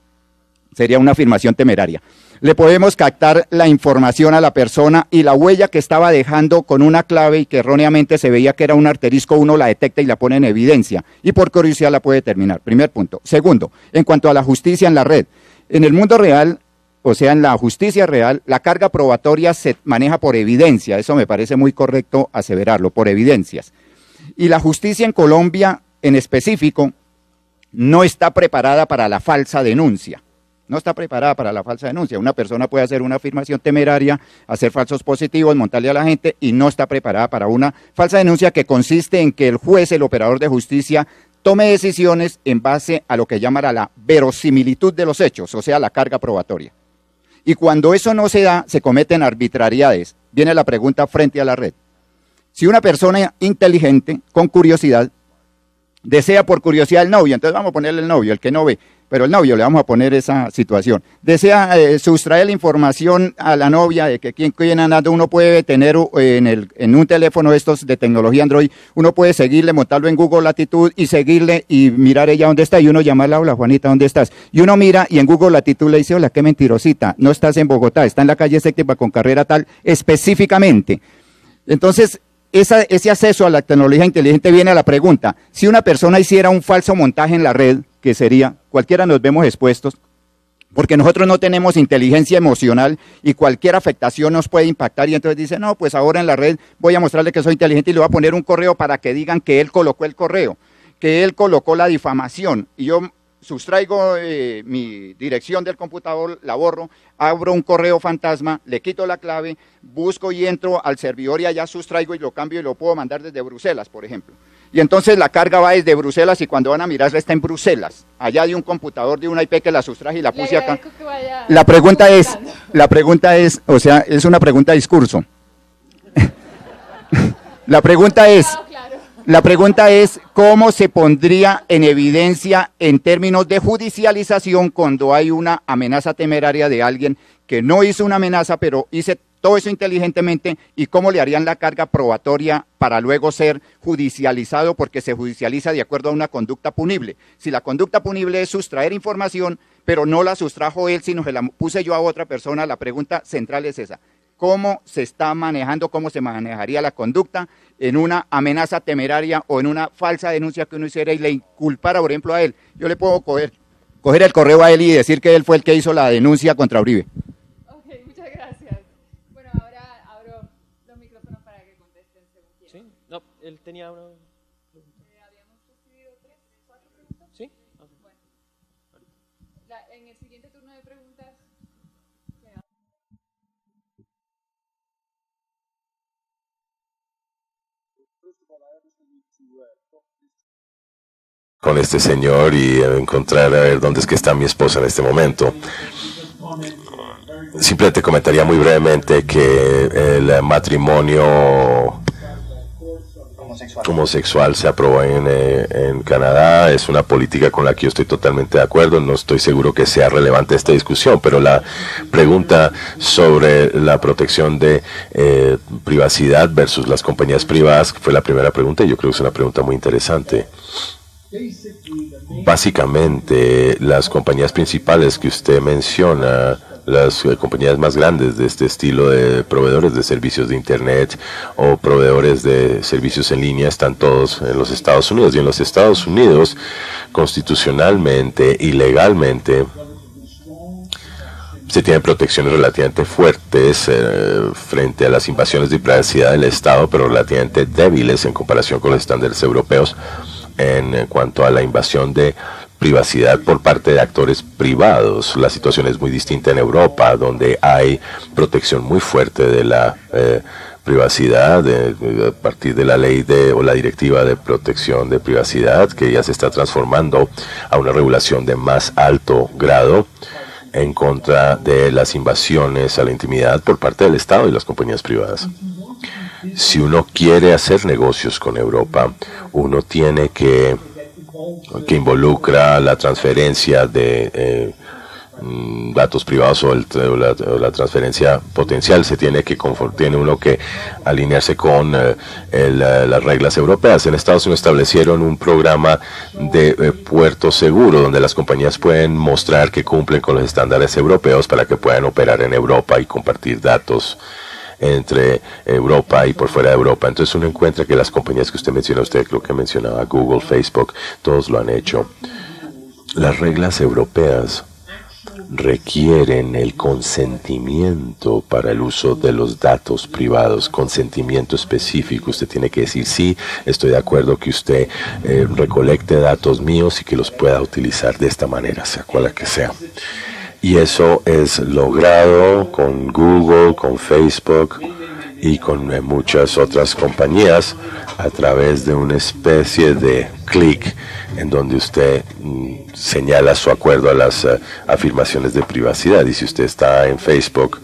sería una afirmación temeraria, le podemos captar la información a la persona y la huella que estaba dejando con una clave y que erróneamente se veía que era un asterisco, uno la detecta y la pone en evidencia y por curiosidad la puede determinar, primer punto. Segundo, en cuanto a la justicia en la red, en el mundo real, o sea, en la justicia real, la carga probatoria se maneja por evidencia, eso me parece muy correcto aseverarlo, por evidencias. Y la justicia en Colombia, en específico, no está preparada para la falsa denuncia. No está preparada para la falsa denuncia. Una persona puede hacer una afirmación temeraria, hacer falsos positivos, montarle a la gente y no está preparada para una falsa denuncia que consiste en que el juez, el operador de justicia, tome decisiones en base a lo que llamará la verosimilitud de los hechos, o sea, la carga probatoria. Y cuando eso no se da, se cometen arbitrariedades. Viene la pregunta frente a la red. Si una persona inteligente, con curiosidad, desea por curiosidad el novio, entonces vamos a ponerle el novio, el que no ve, pero el novio le vamos a poner esa situación. Desea sustraer la información a la novia de que quien andando uno puede tener en un teléfono estos de tecnología Android, uno puede seguirle, montarlo en Google Latitud y seguirle y mirar ella dónde está y uno llamarla, hola Juanita, ¿dónde estás? Y uno mira y en Google Latitud le dice, hola, qué mentirosita, no estás en Bogotá, está en la calle séptima con carrera tal, específicamente. Entonces, ese acceso a la tecnología inteligente viene a la pregunta, si una persona hiciera un falso montaje en la red, que sería, cualquiera nos vemos expuestos, porque nosotros no tenemos inteligencia emocional y cualquier afectación nos puede impactar y entonces dice, no, pues ahora en la red voy a mostrarle que soy inteligente y le voy a poner un correo para que digan que él colocó el correo, que él colocó la difamación y yo sustraigo mi dirección del computador, la borro, abro un correo fantasma, le quito la clave, busco y entro al servidor y allá sustraigo y lo cambio y lo puedo mandar desde Bruselas, por ejemplo. Y entonces la carga va desde Bruselas y cuando van a mirarla está en Bruselas, allá de un computador de una IP que la sustraje y la puse acá. La pregunta es, o sea, es una pregunta de discurso. La pregunta es, ¿cómo se pondría en evidencia en términos de judicialización cuando hay una amenaza temeraria de alguien que no hizo una amenaza, pero hizo todo eso inteligentemente? ¿Y cómo le harían la carga probatoria para luego ser judicializado? Porque se judicializa de acuerdo a una conducta punible. Si la conducta punible es sustraer información, pero no la sustrajo él, sino que la puse yo a otra persona, la pregunta central es esa. ¿Cómo se está manejando, cómo se manejaría la conducta en una amenaza temeraria o en una falsa denuncia que uno hiciera y le inculpara, por ejemplo, a él? Yo le puedo coger el correo a él y decir que él fue el que hizo la denuncia contra Uribe. Ok, muchas gracias. Bueno, ahora abro los micrófonos para que contesten según quieran. Sí, no, él tenía una... Habíamos recibido 3, 4 preguntas. Sí. Okay. Bueno, en el siguiente turno de preguntas... con este señor y encontrar a ver dónde es que está mi esposa en este momento. Simplemente comentaría muy brevemente que el matrimonio homosexual se aprobó en Canadá. Es una política con la que yo estoy totalmente de acuerdo. No estoy seguro que sea relevante esta discusión, pero la pregunta sobre la protección de privacidad versus las compañías privadas fue la primera pregunta y yo creo que es una pregunta muy interesante. Básicamente, las compañías principales que usted menciona las compañías más grandes de este estilo de proveedores de servicios de Internet o proveedores de servicios en línea están todos en los Estados Unidos. Y en los Estados Unidos, constitucionalmente y legalmente, se tienen protecciones relativamente fuertes frente a las invasiones de privacidad del Estado, pero relativamente débiles en comparación con los estándares europeos en cuanto a la invasión de privacidad por parte de actores privados. La situación es muy distinta en Europa, donde hay protección muy fuerte de la privacidad a partir de la ley o la Directiva de Protección de Privacidad, que ya se está transformando a una regulación de más alto grado en contra de las invasiones a la intimidad por parte del Estado y las compañías privadas. Si uno quiere hacer negocios con Europa, uno tiene que involucra la transferencia de datos privados o la transferencia potencial. Se tiene uno que alinearse con las reglas europeas. En Estados Unidos establecieron un programa de puerto seguro, donde las compañías pueden mostrar que cumplen con los estándares europeos para que puedan operar en Europa y compartir datos entre Europa y por fuera de Europa. Entonces uno encuentra que las compañías que usted menciona, creo que mencionaba Google, Facebook, todos lo han hecho. Las reglas europeas requieren el consentimiento para el uso de los datos privados, consentimiento específico. Usted tiene que decir, sí, estoy de acuerdo que usted recolecte datos míos y que los pueda utilizar de esta manera, sea cual la que sea. Y eso es logrado con Google, con Facebook y con muchas otras compañías a través de una especie de clic en donde usted señala su acuerdo a las afirmaciones de privacidad. Y si usted está en Facebook,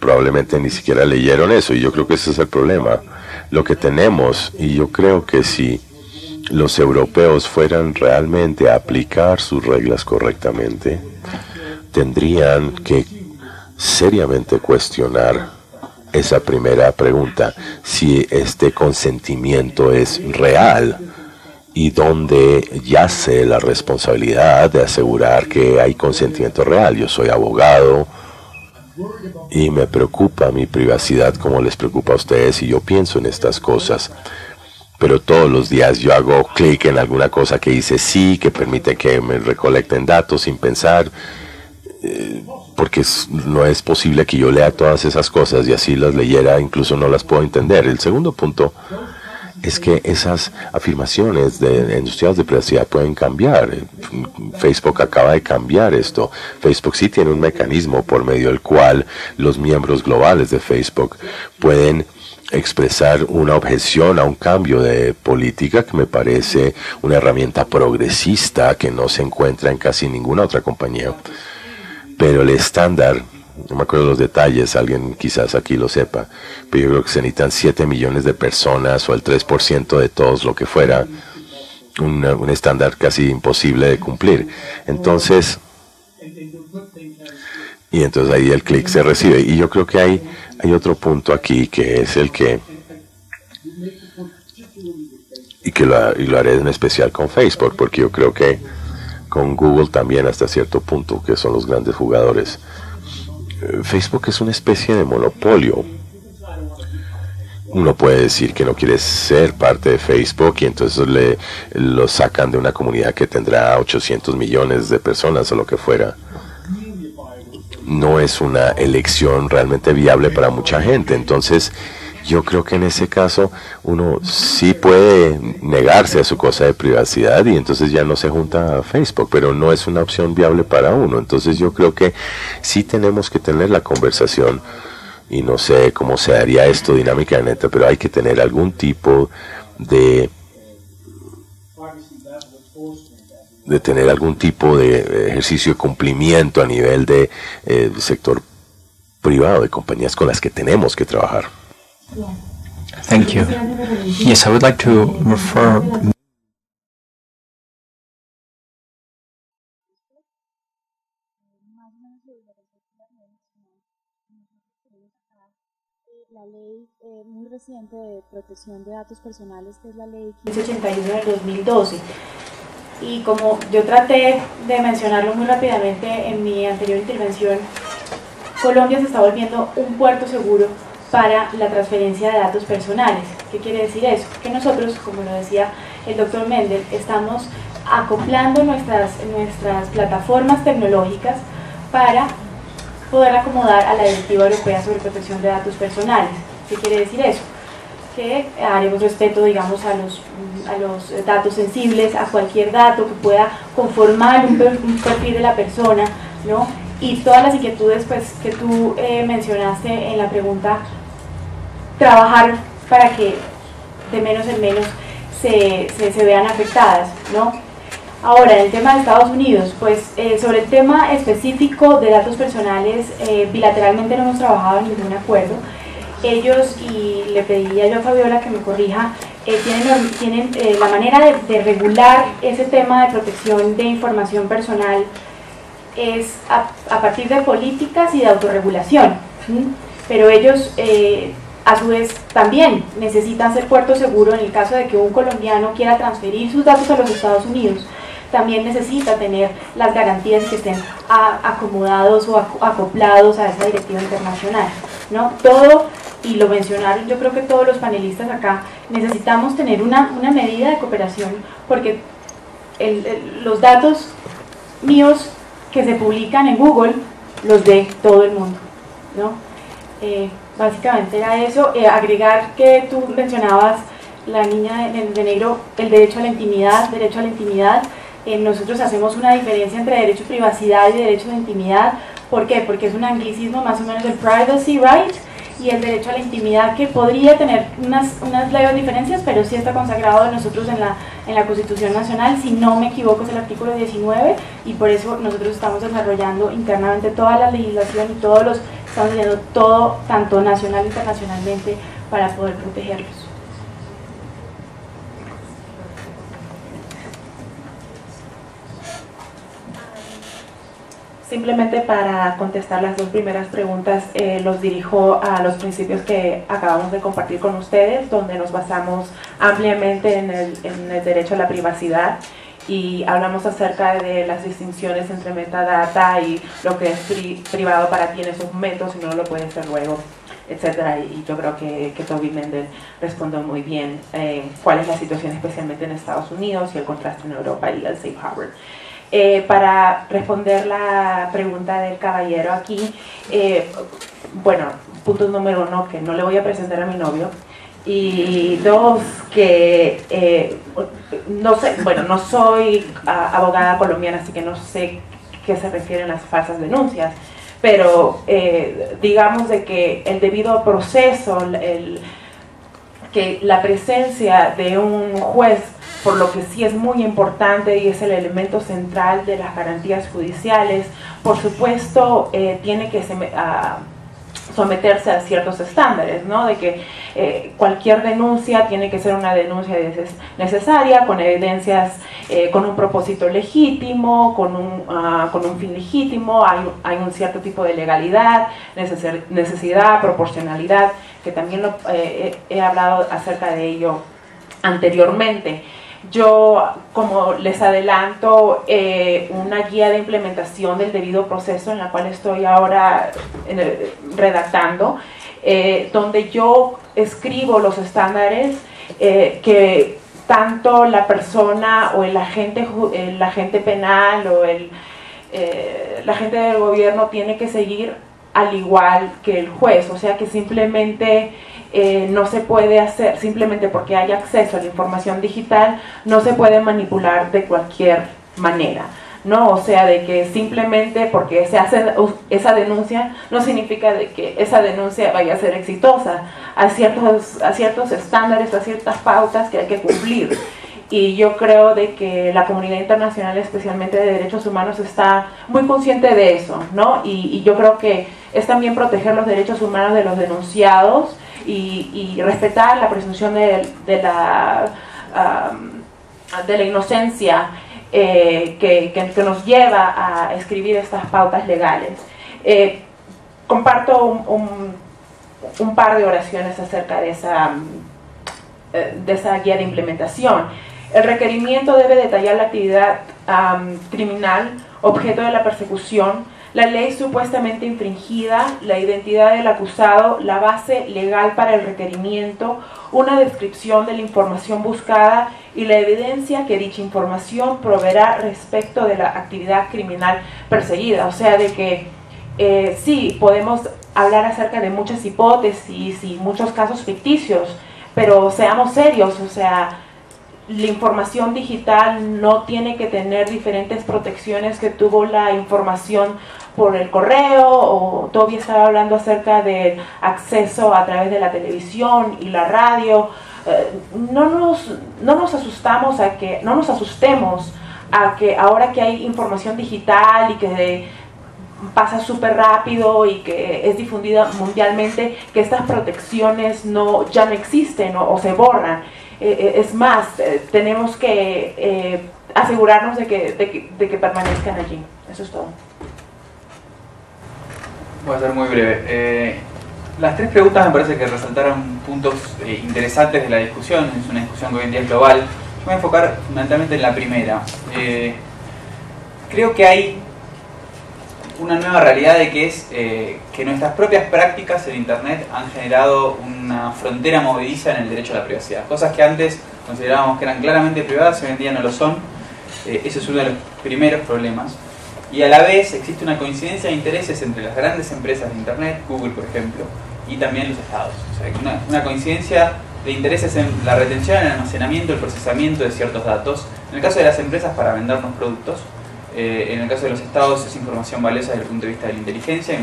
probablemente ni siquiera leyeron eso. Y yo creo que ese es el problema. Lo que tenemos, y yo creo que si los europeos fueran realmente a aplicar sus reglas correctamente, tendrían que seriamente cuestionar esa primera pregunta, si este consentimiento es real y dónde yace la responsabilidad de asegurar que hay consentimiento real. Yo soy abogado y me preocupa mi privacidad como les preocupa a ustedes, y yo pienso en estas cosas. Pero todos los días yo hago clic en alguna cosa que dice sí, que permite que me recolecten datos sin pensar, porque no es posible que yo lea todas esas cosas, y así las leyera, incluso no las puedo entender. El segundo punto es que esas afirmaciones de industriales de privacidad pueden cambiar. Facebook acaba de cambiar esto. Facebook sí tiene un mecanismo por medio del cual los miembros globales de Facebook pueden expresar una objeción a un cambio de política, que me parece una herramienta progresista que no se encuentra en casi ninguna otra compañía. Pero el estándar, no me acuerdo los detalles, alguien quizás aquí lo sepa, pero yo creo que se necesitan 7 millones de personas o el 3% de todos, lo que fuera, un estándar casi imposible de cumplir. Entonces ahí el clic se recibe. Y yo creo que hay otro punto aquí, que es el que, y lo haré en especial con Facebook, porque yo creo que con Google también hasta cierto punto, que son los grandes jugadores. Facebook es una especie de monopolio. Uno puede decir que no quiere ser parte de Facebook, y entonces lo sacan de una comunidad que tendrá 800 millones de personas o lo que fuera. No es una elección realmente viable para mucha gente. Entonces yo creo que en ese caso uno sí puede negarse a su cosa de privacidad, y entonces ya no se junta a Facebook, pero no es una opción viable para uno. Entonces yo creo que sí tenemos que tener la conversación, y no sé cómo se haría esto dinámicamente, pero hay que tener algún tipo de tener algún tipo de ejercicio de cumplimiento a nivel de sector privado, de compañías con las que tenemos que trabajar. Thank you. Yes, I would like to refer. La ley muy reciente de protección de datos personales, que es la ley 1581 del 2012. y como yo traté de mencionarlo muy rápidamente en mi anterior intervención, Colombia se está volviendo un puerto seguro para la transferencia de datos personales. ¿Qué quiere decir eso? Que nosotros, como lo decía el doctor Mendel, estamos acoplando nuestras plataformas tecnológicas para poder acomodar a la Directiva Europea sobre Protección de Datos Personales. ¿Qué quiere decir eso? Que haremos respeto, digamos, a los datos sensibles, a cualquier dato que pueda conformar un perfil de la persona, ¿no? Y todas las inquietudes, pues, que tú mencionaste en la pregunta, trabajar para que de menos en menos se vean afectadas, ¿no? Ahora, el tema de Estados Unidos, pues sobre el tema específico de datos personales, bilateralmente no hemos trabajado en ningún acuerdo. Ellos, y le pediría yo a Fabiola que me corrija, tienen la manera de regular ese tema de protección de información personal es a partir de políticas y de autorregulación, ¿sí? Pero ellos a su vez también necesitan ser puerto seguro en el caso de que un colombiano quiera transferir sus datos a los Estados Unidos. También necesita tener las garantías que estén acomodados o acoplados a esa directiva internacional, ¿no? Todo, y lo mencionaron yo creo que todos los panelistas acá, necesitamos tener una medida de cooperación, porque los datos míos que se publican en Google los de todo el mundo, ¿no? Básicamente era eso. Agregar que tú mencionabas, la niña de negro, el derecho a la intimidad, nosotros hacemos una diferencia entre derecho a privacidad y derecho de intimidad. ¿Por qué? Porque es un anglicismo más o menos del privacy right y el derecho a la intimidad, que podría tener unas leves diferencias, pero sí está consagrado de nosotros en la Constitución Nacional, si no me equivoco es el artículo 19, y por eso nosotros estamos desarrollando internamente toda la legislación y estamos haciendo todo, tanto nacional e internacionalmente, para poder protegerlos. Simplemente para contestar las dos primeras preguntas, los dirijo a los principios que acabamos de compartir con ustedes, donde nos basamos ampliamente en el derecho a la privacidad, y hablamos acerca de las distinciones entre metadata y lo que es privado para ti en esos momentos, si no lo puedes hacer luego, etcétera. Y yo creo que Toby Mendel respondió muy bien cuál es la situación especialmente en Estados Unidos y el contraste en Europa y el Safe Harbor. Para responder la pregunta del caballero aquí, bueno, puntos número uno, que no le voy a presentar a mi novio, y dos, que no sé, bueno, no soy abogada colombiana, así que no sé qué se refieren las falsas denuncias, pero digamos de que el debido proceso, que la presencia de un juez, por lo que sí es muy importante y es el elemento central de las garantías judiciales, por supuesto tiene que someterse a ciertos estándares, ¿no? De que cualquier denuncia tiene que ser una denuncia necesaria, con evidencias, con un propósito legítimo, con un fin legítimo, hay un cierto tipo de legalidad, necesidad, proporcionalidad, que también he hablado acerca de ello anteriormente. Yo, como les adelanto, una guía de implementación del debido proceso en la cual estoy ahora redactando, donde yo escribo los estándares que tanto la persona o el agente penal o el agente del gobierno tiene que seguir, al igual que el juez. O sea que simplemente no se puede hacer, simplemente porque hay acceso a la información digital, no se puede manipular de cualquier manera, ¿no? O sea, de que simplemente porque se hace esa denuncia, no significa de que esa denuncia vaya a ser exitosa. Hay ciertos estándares, hay ciertas pautas que hay que cumplir. Y yo creo de que la comunidad internacional, especialmente de derechos humanos, está muy consciente de eso, ¿no? Y yo creo que es también proteger los derechos humanos de los denunciados y respetar la presunción de la inocencia que nos lleva a escribir estas pautas legales. Comparto un par de oraciones acerca de esa guía de implementación. El requerimiento debe detallar la actividad criminal, objeto de la persecución, la ley supuestamente infringida, la identidad del acusado, la base legal para el requerimiento, una descripción de la información buscada y la evidencia que dicha información proveerá respecto de la actividad criminal perseguida. O sea, de que sí, podemos hablar acerca de muchas hipótesis y muchos casos ficticios, pero seamos serios, o sea, la información digital no tiene que tener diferentes protecciones que tuvo la información por el correo, o Toby estaba hablando acerca del acceso a través de la televisión y la radio. No nos asustemos a que ahora que hay información digital y que pasa súper rápido y que es difundida mundialmente, que estas protecciones ya no existen o se borran. Es más, tenemos que asegurarnos de que permanezcan allí. Eso es todo. Voy a ser muy breve. Las tres preguntas me parece que resaltaron puntos interesantes de la discusión. Es una discusión que hoy en día es global. Yo voy a enfocar fundamentalmente en la primera. Creo que hay una nueva realidad de que es que nuestras propias prácticas en Internet han generado una frontera movediza en el derecho a la privacidad. Cosas que antes considerábamos que eran claramente privadas, hoy en día no lo son. Ese es uno de los primeros problemas. Y a la vez existe una coincidencia de intereses entre las grandes empresas de Internet, Google por ejemplo, y también los estados. O sea, una coincidencia de intereses en la retención, el almacenamiento, el procesamiento de ciertos datos. En el caso de las empresas, para vendernos productos. En el caso de los estados es información valiosa desde el punto de vista de la inteligencia,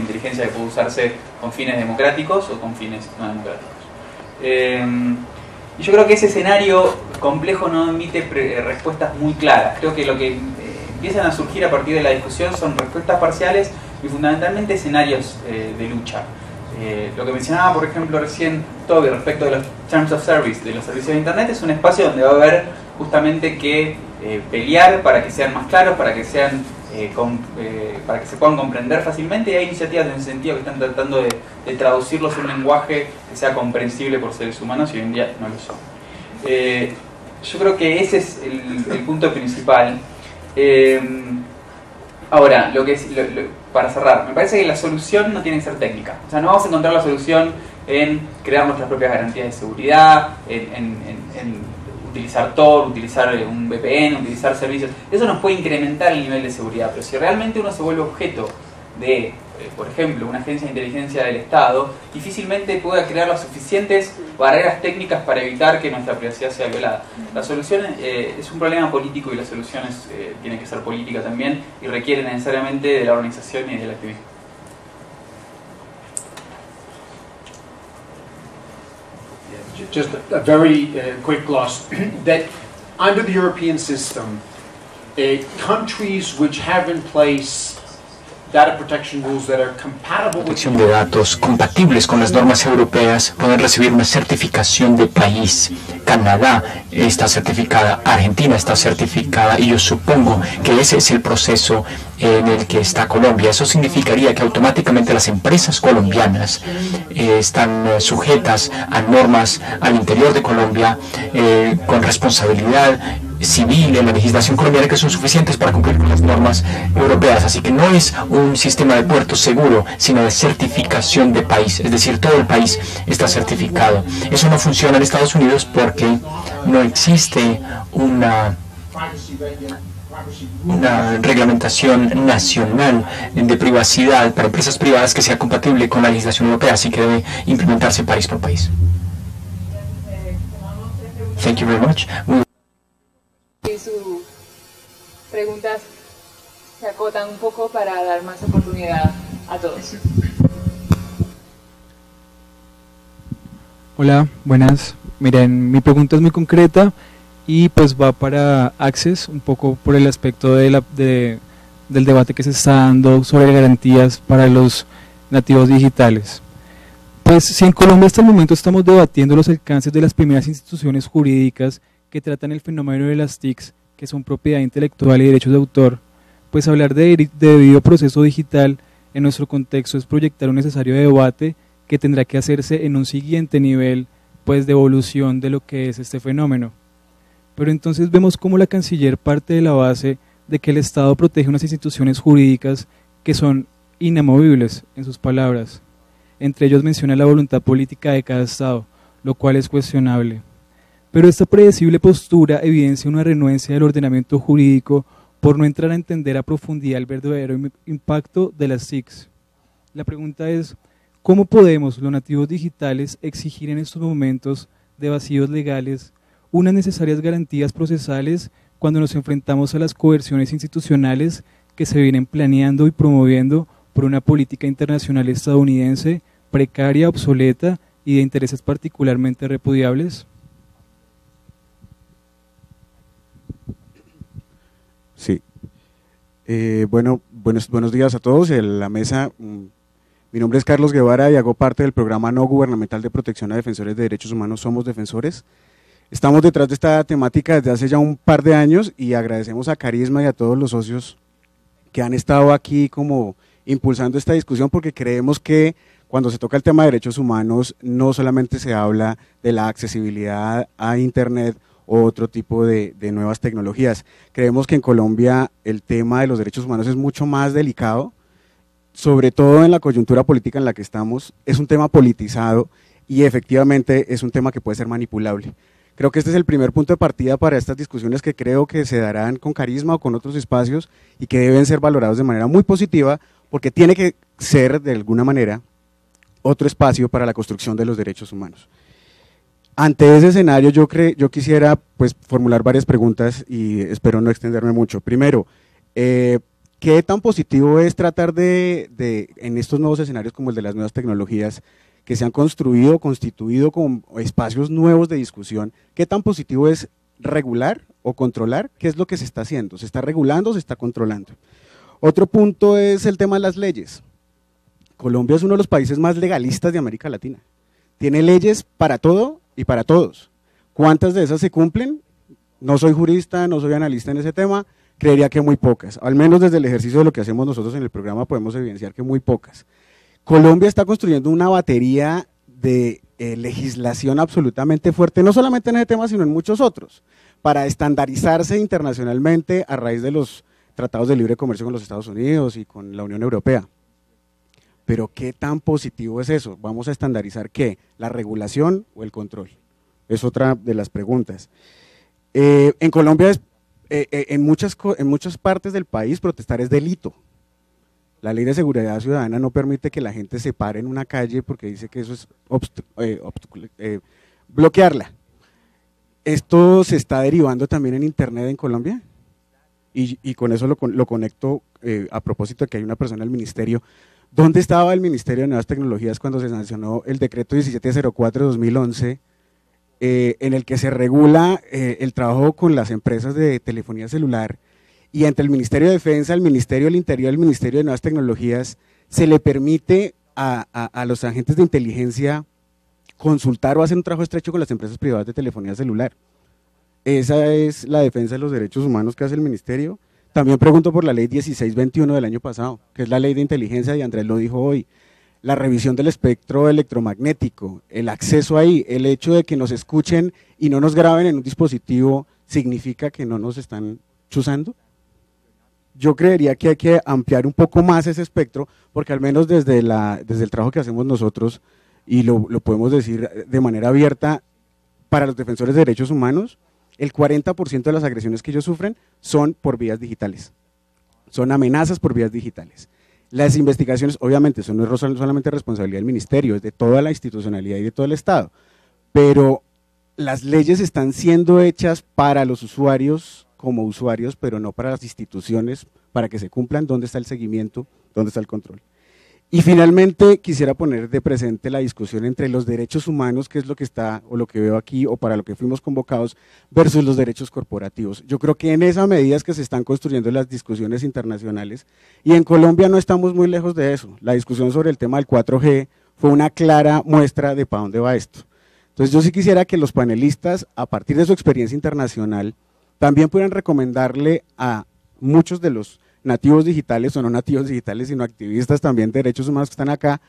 que puede usarse con fines democráticos o con fines no democráticos. Y yo creo que ese escenario complejo no admite respuestas muy claras. Creo que lo que empiezan a surgir a partir de la discusión son respuestas parciales y fundamentalmente escenarios de lucha. Lo que mencionaba por ejemplo recién Toby respecto de los Terms of Service, de los servicios de Internet, es un espacio donde va a haber justamente que pelear para que sean más claros, para que sean para que se puedan comprender fácilmente, y hay iniciativas en ese sentido que están tratando de traducirlos a un lenguaje que sea comprensible por seres humanos y hoy en día no lo son. Yo creo que ese es el punto principal. Ahora, para cerrar, me parece que la solución no tiene que ser técnica. O sea, no vamos a encontrar la solución en crear nuestras propias garantías de seguridad, en utilizar Tor, utilizar un VPN, utilizar servicios. Eso nos puede incrementar el nivel de seguridad, pero si realmente uno se vuelve objeto de, por ejemplo, una agencia de inteligencia del Estado, difícilmente pueda crear las suficientes barreras técnicas para evitar que nuestra privacidad sea violada. La solución es un problema político y las soluciones tienen que ser política también y requieren necesariamente de la organización y del activismo. Just a very quick gloss, that under the European system, countries which have in place data protection rules that are compatible with protección de datos compatibles con las normas europeas pueden recibir una certificación de país. Canadá está certificada, Argentina está certificada, y yo supongo que ese es el proceso en el que está Colombia. Eso significaría que automáticamente las empresas colombianas están sujetas a normas al interior de Colombia con responsabilidad civil en la legislación colombiana que son suficientes para cumplir con las normas europeas. Así que no es un sistema de puertos seguro, sino de certificación de país. Es decir, todo el país está certificado. Eso no funciona en Estados Unidos porque no existe una reglamentación nacional de privacidad para empresas privadas que sea compatible con la legislación europea, así que debe implementarse país por país. Thank you very much. Y sus preguntas se acotan un poco para dar más oportunidad a todos. Hola, buenas. Miren, mi pregunta es muy concreta y pues va para Access, un poco por el aspecto del debate que se está dando sobre garantías para los nativos digitales. Pues si en Colombia hasta el momento estamos debatiendo los alcances de las primeras instituciones jurídicas que tratan el fenómeno de las TICs, que son propiedad intelectual y derechos de autor, pues hablar de debido proceso digital en nuestro contexto es proyectar un necesario debate que tendrá que hacerse en un siguiente nivel, pues, de evolución de lo que es este fenómeno. Pero entonces vemos cómo la canciller parte de la base de que el Estado protege unas instituciones jurídicas que son inamovibles, en sus palabras. Entre ellos menciona la voluntad política de cada Estado, lo cual es cuestionable. Pero esta predecible postura evidencia una renuencia del ordenamiento jurídico por no entrar a entender a profundidad el verdadero impacto de las TICs. La pregunta es, ¿cómo podemos, los nativos digitales, exigir en estos momentos de vacíos legales unas necesarias garantías procesales cuando nos enfrentamos a las coerciones institucionales que se vienen planeando y promoviendo por una política internacional estadounidense precaria, obsoleta y de intereses particularmente repudiables? Sí. Bueno, buenos días a todos en la mesa. Mi nombre es Carlos Guevara y hago parte del programa no gubernamental de protección a defensores de derechos humanos, Somos Defensores. Estamos detrás de esta temática desde hace ya un par de años y agradecemos a Karisma y a todos los socios que han estado aquí como impulsando esta discusión, porque creemos que cuando se toca el tema de derechos humanos no solamente se habla de la accesibilidad a Internet o otro tipo de nuevas tecnologías. Creemos que en Colombia el tema de los derechos humanos es mucho más delicado, sobre todo en la coyuntura política en la que estamos. Es un tema politizado y efectivamente es un tema que puede ser manipulable. Creo que este es el primer punto de partida para estas discusiones que creo que se darán con Karisma o con otros espacios y que deben ser valorados de manera muy positiva, porque tiene que ser de alguna manera otro espacio para la construcción de los derechos humanos. Ante ese escenario yo quisiera pues formular varias preguntas y espero no extenderme mucho. Primero, ¿qué tan positivo es tratar de en estos nuevos escenarios como el de las nuevas tecnologías que se han construido, constituido como espacios nuevos de discusión, qué tan positivo es regular o controlar? ¿Qué es lo que se está haciendo? ¿Se está regulando o se está controlando? Otro punto es el tema de las leyes. Colombia es uno de los países más legalistas de América Latina. Tiene leyes para todo y para todos. ¿Cuántas de esas se cumplen? No soy jurista, no soy analista en ese tema, creería que muy pocas. Al menos desde el ejercicio de lo que hacemos nosotros en el programa podemos evidenciar que muy pocas. Colombia está construyendo una batería de legislación absolutamente fuerte, no solamente en ese tema, sino en muchos otros, para estandarizarse internacionalmente a raíz de los tratados de libre comercio con los Estados Unidos y con la Unión Europea. Pero ¿qué tan positivo es eso? ¿Vamos a estandarizar qué? ¿La regulación o el control? Es otra de las preguntas. En Colombia, en muchas partes del país, protestar es delito. La ley de seguridad ciudadana no permite que la gente se pare en una calle porque dice que eso es bloquearla. ¿Esto se está derivando también en Internet en Colombia? Y con eso lo conecto a propósito de que hay una persona del ministerio. ¿Dónde estaba el Ministerio de Nuevas Tecnologías cuando se sancionó el Decreto 1704-2011, en el que se regula el trabajo con las empresas de telefonía celular? Y entre el Ministerio de Defensa, el Ministerio del Interior, el Ministerio de Nuevas Tecnologías, se le permite a los agentes de inteligencia consultar o hacer un trabajo estrecho con las empresas privadas de telefonía celular. Esa es la defensa de los derechos humanos que hace el Ministerio. También pregunto por la Ley 1621 del año pasado, que es la Ley de Inteligencia, y Andrés lo dijo hoy. La revisión del espectro electromagnético, el acceso ahí, el hecho de que nos escuchen y no nos graben en un dispositivo, ¿significa que no nos están chuzando? Yo creería que hay que ampliar un poco más ese espectro, porque al menos desde el trabajo que hacemos nosotros, y lo podemos decir de manera abierta, para los defensores de derechos humanos, el 40% de las agresiones que ellos sufren son por vías digitales, son amenazas por vías digitales. Las investigaciones, obviamente, eso no es solamente responsabilidad del ministerio, es de toda la institucionalidad y de todo el Estado, pero las leyes están siendo hechas para los usuarios, como usuarios, pero no para las instituciones, para que se cumplan. ¿Dónde está el seguimiento? ¿Dónde está el control? Y finalmente quisiera poner de presente la discusión entre los derechos humanos, que es lo que está o lo que veo aquí o para lo que fuimos convocados, versus los derechos corporativos. Yo creo que en esa medida es que se están construyendo las discusiones internacionales, y en Colombia no estamos muy lejos de eso. La discusión sobre el tema del 4G fue una clara muestra de para dónde va esto. Entonces yo sí quisiera que los panelistas, a partir de su experiencia internacional, también pueden recomendarle a muchos de los nativos digitales o no nativos digitales, sino activistas también de derechos humanos que están acá,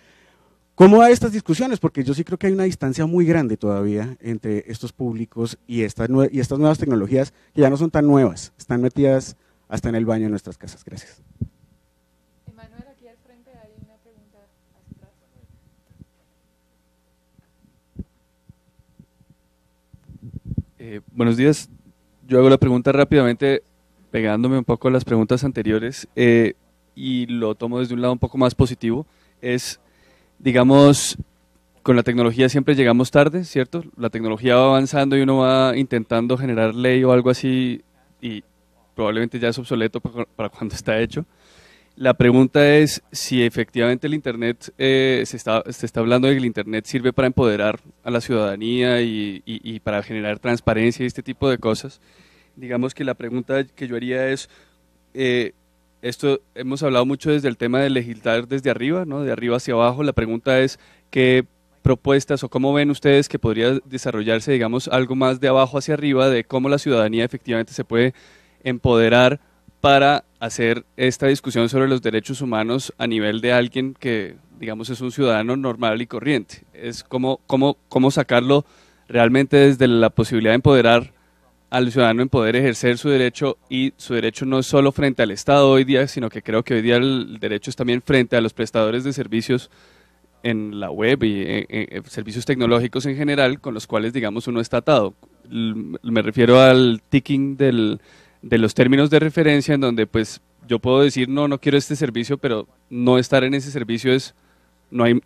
¿Cómo dar estas discusiones? Porque yo sí creo que hay una distancia muy grande todavía entre estos públicos y estas nuevas tecnologías, que ya no son tan nuevas, están metidas hasta en el baño de nuestras casas. Gracias. Emanuel, aquí al frente hay una pregunta. Buenos días. Yo hago la pregunta rápidamente, pegándome un poco a las preguntas anteriores, y lo tomo desde un lado un poco más positivo. Es… digamos, con la tecnología siempre llegamos tarde, ¿cierto? La tecnología va avanzando y uno va intentando generar ley o algo así y probablemente ya es obsoleto para cuando está hecho. La pregunta es si efectivamente el Internet, se está hablando de que el Internet sirve para empoderar a la ciudadanía y para generar transparencia y este tipo de cosas. Digamos que la pregunta que yo haría es… esto hemos hablado mucho desde el tema de legislar desde arriba, ¿no? De arriba hacia abajo. La pregunta es qué propuestas o cómo ven ustedes que podría desarrollarse, digamos, algo más de abajo hacia arriba de cómo la ciudadanía efectivamente se puede empoderar para hacer esta discusión sobre los derechos humanos a nivel de alguien que, digamos, es un ciudadano normal y corriente. Es cómo sacarlo realmente desde la posibilidad de empoderar al ciudadano en poder ejercer su derecho, y su derecho no es solo frente al Estado hoy día, sino que creo que hoy día el derecho es también frente a los prestadores de servicios en la web y servicios tecnológicos en general, con los cuales, digamos, uno está atado. Me refiero al ticking de los términos de referencia, en donde pues yo puedo decir no quiero este servicio, pero no estar en ese servicio es… No hay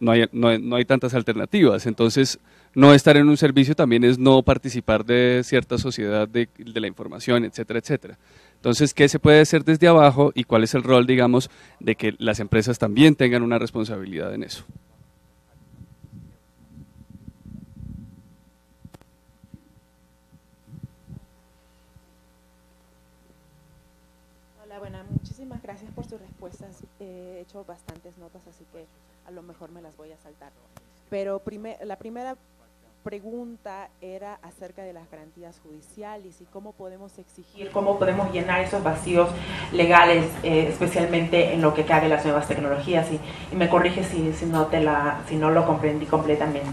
tantas alternativas. Entonces, no estar en un servicio también es no participar de cierta sociedad de la información, etcétera, etcétera. Entonces, ¿qué se puede hacer desde abajo y cuál es el rol, digamos, de que las empresas también tengan una responsabilidad en eso? Hola, buenas, muchísimas gracias por sus respuestas. He hecho bastantes notas, así que a lo mejor me las voy a saltar. Pero la primera pregunta era acerca de las garantías judiciales y cómo podemos exigir, cómo podemos llenar esos vacíos legales, especialmente en lo que cabe las nuevas tecnologías. Y me corrige si no lo comprendí completamente.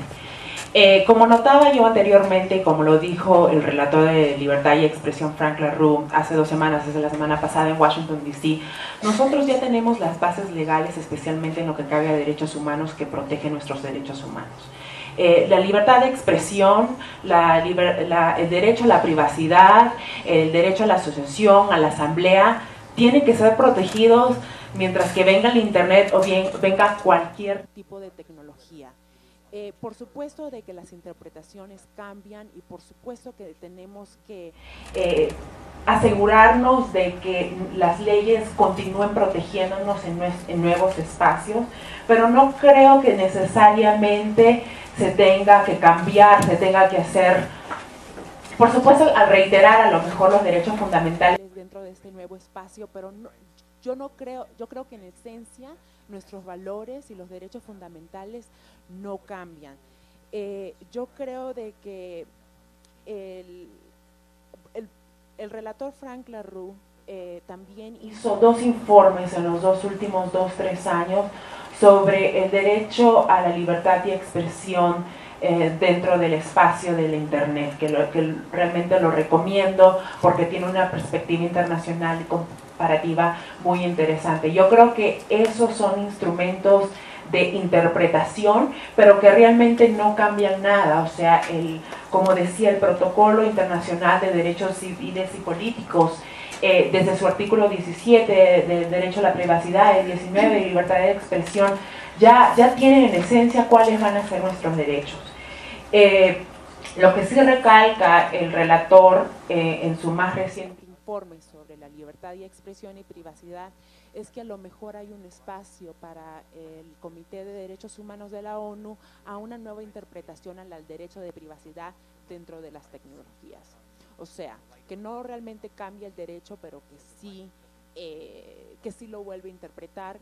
Como notaba yo anteriormente, como lo dijo el relator de Libertad y Expresión Frank La Rue hace 2 semanas, desde la semana pasada en Washington D.C., nosotros ya tenemos las bases legales, especialmente en lo que cabe a derechos humanos, que protegen nuestros derechos humanos. La libertad de expresión, el derecho a la privacidad, el derecho a la asociación, a la asamblea, tienen que ser protegidos mientras que venga el Internet o bien venga cualquier tipo de tecnología. Por supuesto de que las interpretaciones cambian y por supuesto que tenemos que asegurarnos de que las leyes continúen protegiéndonos en nuevos espacios, pero no creo que necesariamente se tenga que cambiar, se tenga que hacer, por supuesto, al reiterar a lo mejor los derechos fundamentales dentro de este nuevo espacio, pero no, yo creo que en esencia nuestros valores y los derechos fundamentales no cambian. Yo creo de que el relator Frank La Rue también hizo 2 informes en los últimos 2 o 3 años sobre el derecho a la libertad y expresión dentro del espacio del Internet, que realmente lo recomiendo porque tiene una perspectiva internacional y comparativa muy interesante. Yo creo que esos son instrumentos de interpretación, pero que realmente no cambian nada. O sea, como decía, el Protocolo Internacional de Derechos Civiles y Políticos, desde su artículo 17 del derecho a la privacidad, el 19 de libertad de expresión, ya tienen en esencia cuáles van a ser nuestros derechos. Lo que sí recalca el relator en su más reciente informe sobre la libertad de expresión y privacidad es que a lo mejor hay un espacio para el Comité de Derechos Humanos de la ONU a una nueva interpretación al derecho de privacidad dentro de las tecnologías. O sea, que no realmente cambia el derecho, pero que sí lo vuelve a interpretar.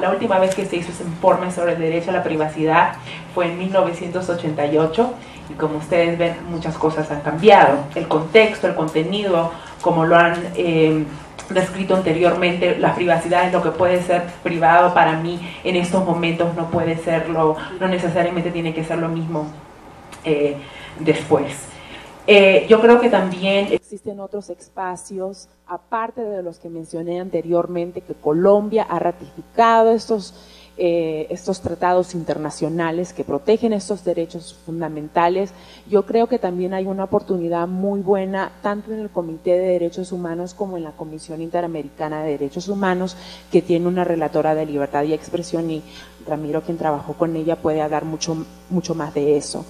La última vez que se hizo ese informe sobre el derecho a la privacidad fue en 1988, y como ustedes ven, muchas cosas han cambiado. El contexto, el contenido, como lo han descrito anteriormente, la privacidad es lo que puede ser privado para mí en estos momentos, no puede serlo, no necesariamente tiene que ser lo mismo después. Yo creo que también existen otros espacios, aparte de los que mencioné anteriormente, que Colombia ha ratificado estos tratados internacionales que protegen estos derechos fundamentales. Yo creo que también hay una oportunidad muy buena, tanto en el Comité de Derechos Humanos como en la Comisión Interamericana de Derechos Humanos, que tiene una relatora de libertad y expresión, y Ramiro, quien trabajó con ella, puede hablar mucho más de eso.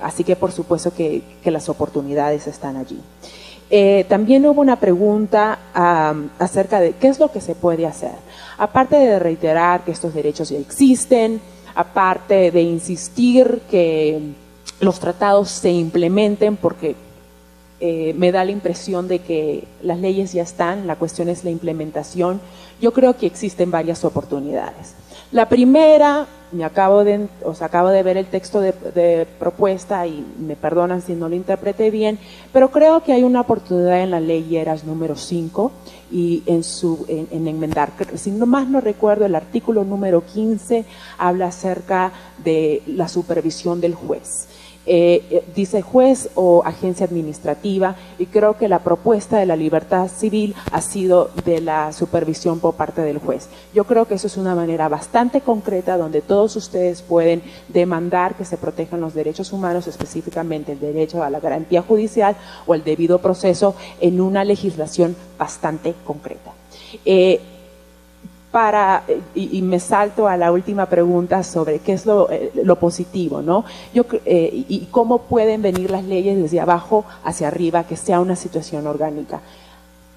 Así que por supuesto que las oportunidades están allí. También hubo una pregunta acerca de qué es lo que se puede hacer. Aparte de reiterar que estos derechos ya existen, aparte de insistir que los tratados se implementen, porque me da la impresión de que las leyes ya están, la cuestión es la implementación, yo creo que existen varias oportunidades. La primera, acabo de ver el texto de propuesta y me perdonan si no lo interpreté bien, pero creo que hay una oportunidad en la Ley Lleras número 5 y en enmendar. Si más no recuerdo, el artículo número 15 habla acerca de la supervisión del juez. Dice juez o agencia administrativa, y creo que la propuesta de la libertad civil ha sido de la supervisión por parte del juez. Yo creo que eso es una manera bastante concreta donde todos ustedes pueden demandar que se protejan los derechos humanos, específicamente el derecho a la garantía judicial o el debido proceso, en una legislación bastante concreta. Y me salto a la última pregunta sobre qué es lo positivo, ¿no? Y cómo pueden venir las leyes desde abajo hacia arriba, que sea una situación orgánica.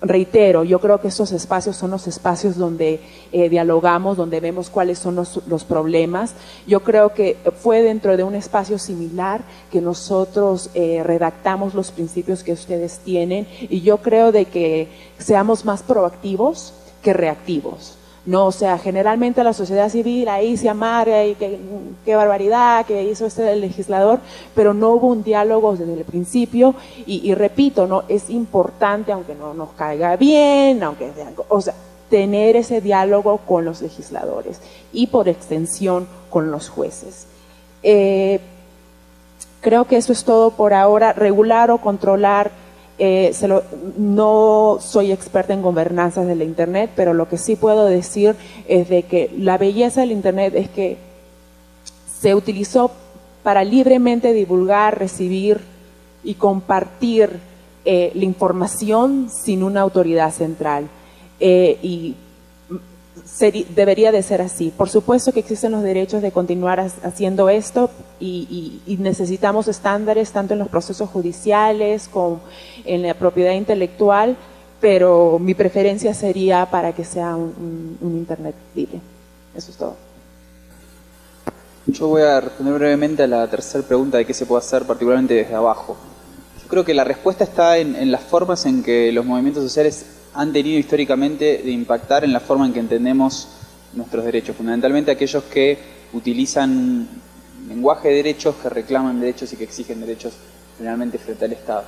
Reitero, yo creo que estos espacios son los espacios donde dialogamos, donde vemos cuáles son los problemas. Yo creo que fue dentro de un espacio similar que nosotros redactamos los principios que ustedes tienen, y yo creo de que seamos más proactivos que reactivos. No, o sea, generalmente la sociedad civil ahí se amarga y qué barbaridad que hizo este legislador, pero no hubo un diálogo desde el principio y repito, no es importante, aunque no nos caiga bien, aunque sea, o sea, tener ese diálogo con los legisladores y por extensión con los jueces. Creo que eso es todo por ahora. Regular o controlar. No soy experta en gobernanzas de la Internet, pero lo que sí puedo decir es de que la belleza del Internet es que se utilizó para libremente divulgar, recibir y compartir la información sin una autoridad central. Debería de ser así. Por supuesto que existen los derechos de continuar haciendo esto y necesitamos estándares tanto en los procesos judiciales como en la propiedad intelectual, pero mi preferencia sería para que sea un Internet libre. Eso es todo. Yo voy a responder brevemente a la tercera pregunta de qué se puede hacer particularmente desde abajo. Yo creo que la respuesta está en las formas en que los movimientos sociales han tenido históricamente de impactar en la forma en que entendemos nuestros derechos, fundamentalmente aquellos que utilizan lenguaje de derechos, que reclaman derechos y que exigen derechos generalmente frente al Estado.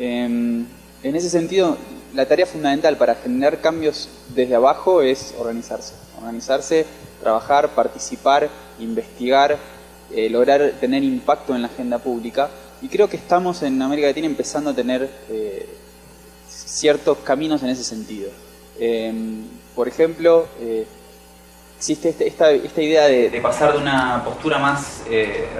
En ese sentido, la tarea fundamental para generar cambios desde abajo es organizarse, trabajar, participar, investigar, lograr tener impacto en la agenda pública, y creo que estamos en América Latina empezando a tener ciertos caminos en ese sentido. Por ejemplo, existe esta idea de pasar de una postura más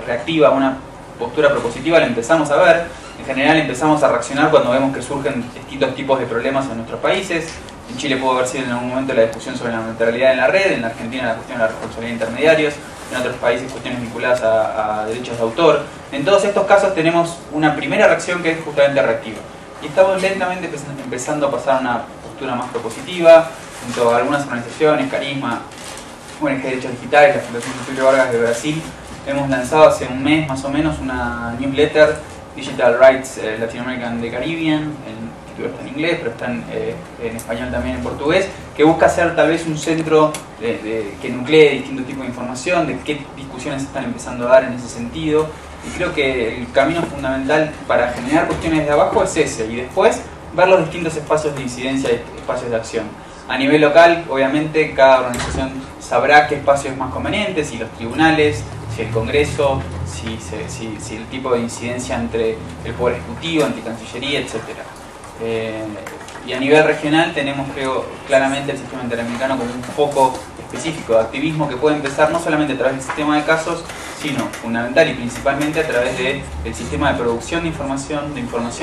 reactiva a una postura propositiva. La empezamos a ver, en general empezamos a reaccionar cuando vemos que surgen distintos tipos de problemas en nuestros países. En Chile pudo haber sido en algún momento la discusión sobre la neutralidad en la red, en la Argentina la cuestión de la responsabilidad de intermediarios, en otros países cuestiones vinculadas a derechos de autor. En todos estos casos tenemos una primera reacción que es justamente reactiva. Y estamos lentamente empezando a pasar a una postura más propositiva, junto a algunas organizaciones, Karisma, ONG de Derechos Digitales, la Fundación Getúlio Vargas de Brasil. Hemos lanzado hace un mes más o menos una newsletter, Digital Rights Latin American and the Caribbean, el título está en inglés, pero está en español también, en portugués, que busca ser tal vez un centro que nuclee distintos tipos de información, de qué discusiones se están empezando a dar en ese sentido. Y creo que el camino fundamental para generar cuestiones de abajo es ese, y después ver los distintos espacios de incidencia y espacios de acción. A nivel local, obviamente, cada organización sabrá qué espacio es más conveniente, si los tribunales, si el Congreso, si el tipo de incidencia entre el Poder Ejecutivo, entre Cancillería, etc. Y a nivel regional tenemos, creo, claramente el sistema interamericano como un foco específico de activismo que puede empezar no solamente a través del sistema de casos, sino fundamental y principalmente a través del sistema de producción de información,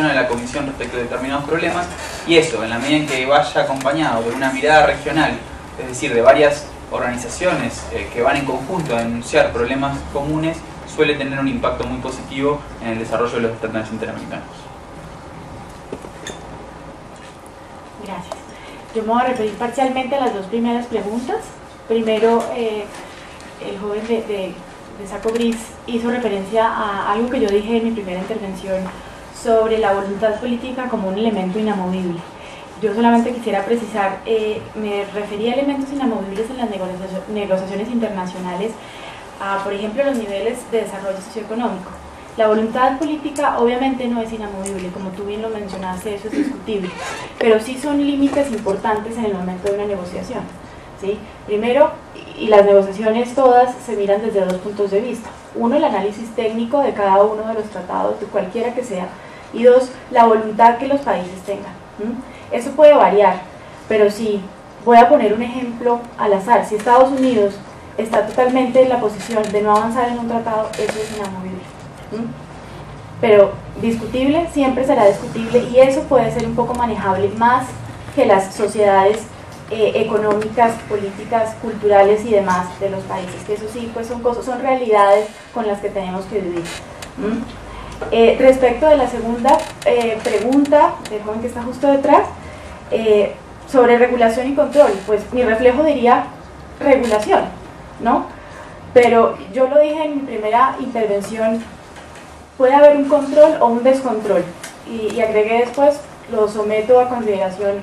a la Comisión respecto de determinados problemas, y eso, en la medida en que vaya acompañado de una mirada regional, es decir, de varias organizaciones que van en conjunto a denunciar problemas comunes, suele tener un impacto muy positivo en el desarrollo de los estándares interamericanos. Gracias. Yo me voy a referir parcialmente a las dos primeras preguntas. Primero, el joven de saco gris hizo referencia a algo que yo dije en mi primera intervención sobre la voluntad política como un elemento inamovible. Yo solamente quisiera precisar, me refería a elementos inamovibles en las negociaciones internacionales, a, por ejemplo, los niveles de desarrollo socioeconómico. La voluntad política obviamente no es inamovible, como tú bien lo mencionaste, eso es discutible, pero sí son límites importantes en el momento de una negociación, ¿sí? Primero, y las negociaciones todas se miran desde dos puntos de vista. Uno, el análisis técnico de cada uno de los tratados, de cualquiera que sea, y dos, la voluntad que los países tengan. Eso puede variar, pero sí, voy a poner un ejemplo al azar. Si Estados Unidos está totalmente en la posición de no avanzar en un tratado, eso es inamovible. Pero discutible siempre será discutible, y eso puede ser un poco manejable más que las sociedades económicas, políticas, culturales y demás de los países, que eso sí, pues son cosas, son realidades con las que tenemos que vivir. Respecto de la segunda pregunta del joven que está justo detrás, sobre regulación y control, pues mi reflejo diría regulación, ¿no? Pero yo lo dije en mi primera intervención, puede haber un control o un descontrol, y agregué después, lo someto a consideración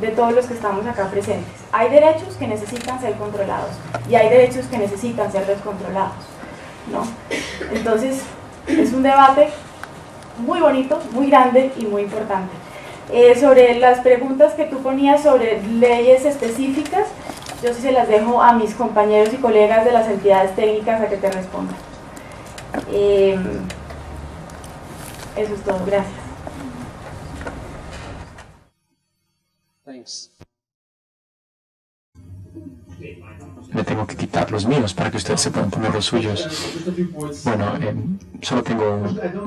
de todos los que estamos acá presentes. Hay derechos que necesitan ser controlados y hay derechos que necesitan ser descontrolados, ¿no? Entonces, es un debate muy bonito, muy grande y muy importante. Sobre las preguntas que tú ponías sobre leyes específicas, yo sí se las dejo a mis compañeros y colegas de las entidades técnicas a que te respondan. Eso es todo, gracias. Thanks. Le tengo que quitar los míos para que ustedes se puedan poner los suyos. Bueno, solo tengo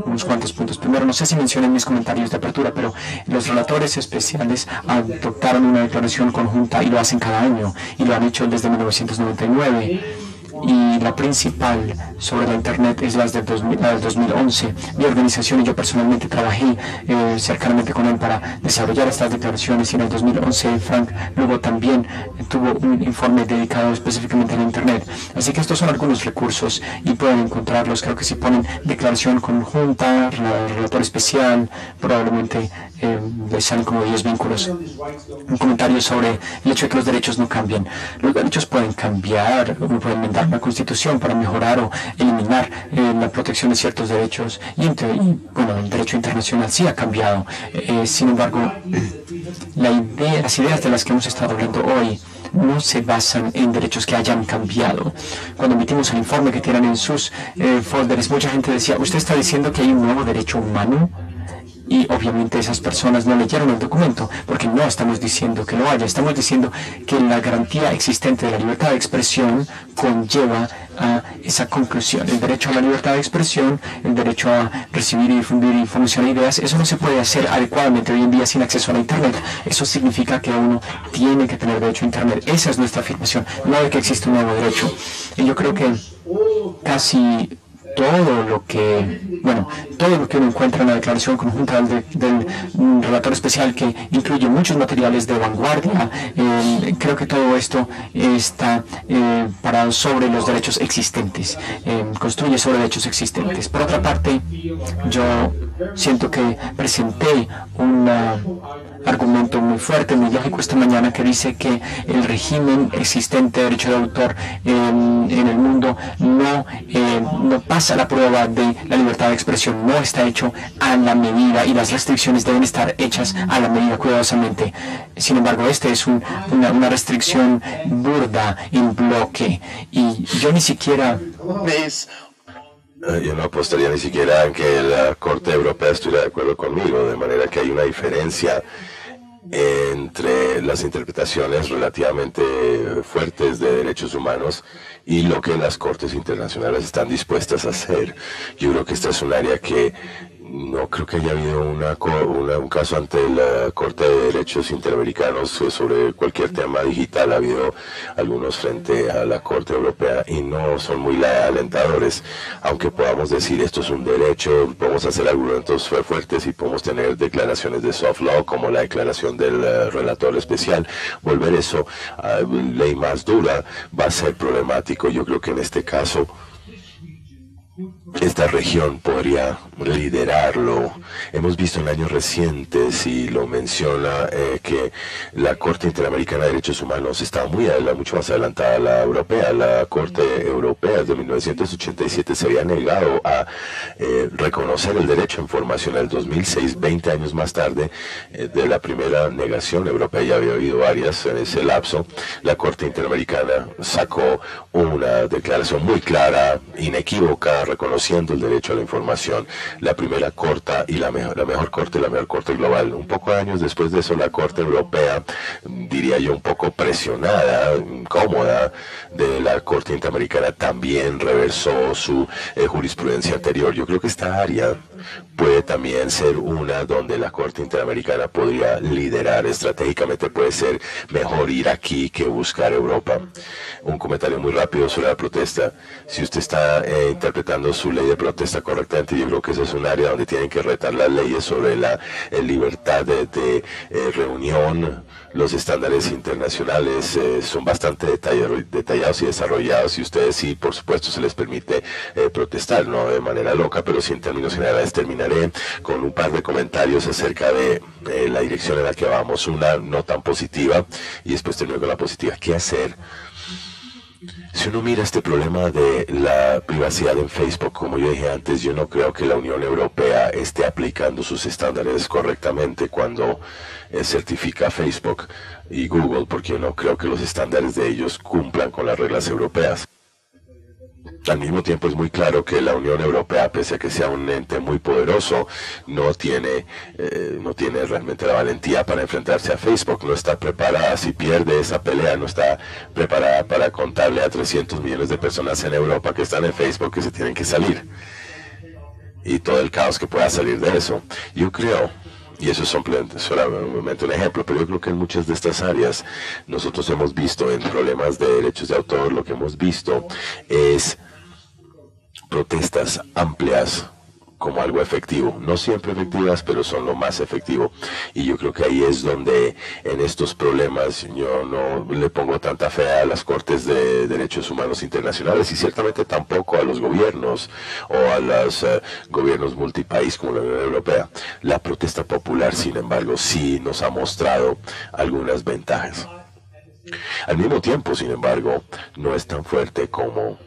unos cuantos puntos. Primero, no sé si mencioné en mis comentarios de apertura, pero los relatores especiales adoptaron una declaración conjunta y lo hacen cada año, y lo han hecho desde 1999. Y la principal sobre la Internet es la del 2011. Mi organización y yo personalmente trabajé cercanamente con él para desarrollar estas declaraciones, y en el 2011 Frank luego también tuvo un informe dedicado específicamente a la Internet. Así que estos son algunos recursos y pueden encontrarlos. Creo que si ponen declaración conjunta, relator especial, probablemente les salen como 10 vínculos. Un comentario sobre el hecho de que los derechos no cambian. Los derechos pueden cambiar, pueden inventar la Constitución para mejorar o eliminar la protección de ciertos derechos, y bueno, el derecho internacional sí ha cambiado. Sin embargo, las ideas de las que hemos estado hablando hoy no se basan en derechos que hayan cambiado. Cuando emitimos el informe que tienen en sus folders, mucha gente decía, ¿usted está diciendo que hay un nuevo derecho humano? Y obviamente esas personas no leyeron el documento, porque no estamos diciendo que lo haya, estamos diciendo que la garantía existente de la libertad de expresión conlleva a esa conclusión. El derecho a la libertad de expresión, el derecho a recibir y difundir información e ideas, eso no se puede hacer adecuadamente hoy en día sin acceso a la Internet. Eso significa que uno tiene que tener derecho a Internet. Esa es nuestra afirmación, no de que existe un nuevo derecho. Y yo creo que casi todo lo que uno encuentra en la declaración conjunta del relator especial, que incluye muchos materiales de vanguardia, creo que todo esto está parado sobre los derechos existentes, construye sobre derechos existentes. Por otra parte, yo Siento que presenté un argumento muy fuerte, muy lógico esta mañana, que dice que el régimen existente de derecho de autor en el mundo no pasa la prueba de la libertad de expresión, no está hecho a la medida, y las restricciones deben estar hechas a la medida cuidadosamente. Sin embargo, este es una restricción burda en bloque, y yo ni siquiera... Yo no apostaría ni siquiera en que la Corte Europea estuviera de acuerdo conmigo, de manera que hay una diferencia entre las interpretaciones relativamente fuertes de derechos humanos y lo que las Cortes Internacionales están dispuestas a hacer. Yo creo que esta es un área que no creo que haya habido un caso ante la Corte de Derechos Interamericanos sobre cualquier tema digital. Ha habido algunos frente a la Corte Europea y no son muy alentadores. Aunque podamos decir esto es un derecho, podemos hacer argumentos fuertes y podemos tener declaraciones de soft law, como la declaración del relator especial, volver eso a ley más dura va a ser problemático. Yo creo que en este caso esta región podría liderarlo. Hemos visto en años recientes, y lo menciona, que la Corte Interamericana de Derechos Humanos está mucho más adelantada a la europea. La Corte Europea de 1987 se había negado a reconocer el derecho a información en el 2006, 20 años más tarde de la primera negación europea. Ya había habido varias en ese lapso. La Corte Interamericana sacó una declaración muy clara, inequívoca, reconociendo el derecho a la información. La primera corte y la mejor corte global. Un poco de años después de eso, la Corte Europea, diría yo, un poco presionada, incómoda de la Corte Interamericana, también reversó su jurisprudencia anterior. Yo creo que esta área puede también ser una donde la Corte Interamericana podría liderar estratégicamente. Puede ser mejor ir aquí que buscar Europa. Un comentario muy rápido sobre la protesta. Si usted está interpretando su ley de protesta correctamente, yo creo que ese es un área donde tienen que retar las leyes sobre la libertad de reunión. Los estándares internacionales son bastante detallados y desarrollados, y ustedes sí, por supuesto, se les permite protestar, no de manera loca, pero sí en términos generales. Terminaré con un par de comentarios acerca de la dirección en la que vamos, una no tan positiva, y después termino con la positiva. ¿Qué hacer? Si uno mira este problema de la privacidad en Facebook, como yo dije antes, yo no creo que la Unión Europea esté aplicando sus estándares correctamente cuando certifica Facebook y Google, porque yo no creo que los estándares de ellos cumplan con las reglas europeas. Al mismo tiempo, es muy claro que la Unión Europea, pese a que sea un ente muy poderoso, no tiene realmente la valentía para enfrentarse a Facebook. No está preparada. Si pierde esa pelea, no está preparada para contarle a 300 millones de personas en Europa que están en Facebook que se tienen que salir. Y todo el caos que pueda salir de eso. Yo creo... y eso es solamente un ejemplo, pero yo creo que en muchas de estas áreas nosotros hemos visto en problemas de derechos de autor, lo que hemos visto es protestas amplias como algo efectivo. No siempre efectivas, pero son lo más efectivo. Y yo creo que ahí es donde en estos problemas yo no le pongo tanta fe a las Cortes de Derechos Humanos Internacionales, y ciertamente tampoco a los gobiernos o a los gobiernos multipaís como la Unión Europea. La protesta popular, sin embargo, sí nos ha mostrado algunas ventajas. Al mismo tiempo, sin embargo, no es tan fuerte como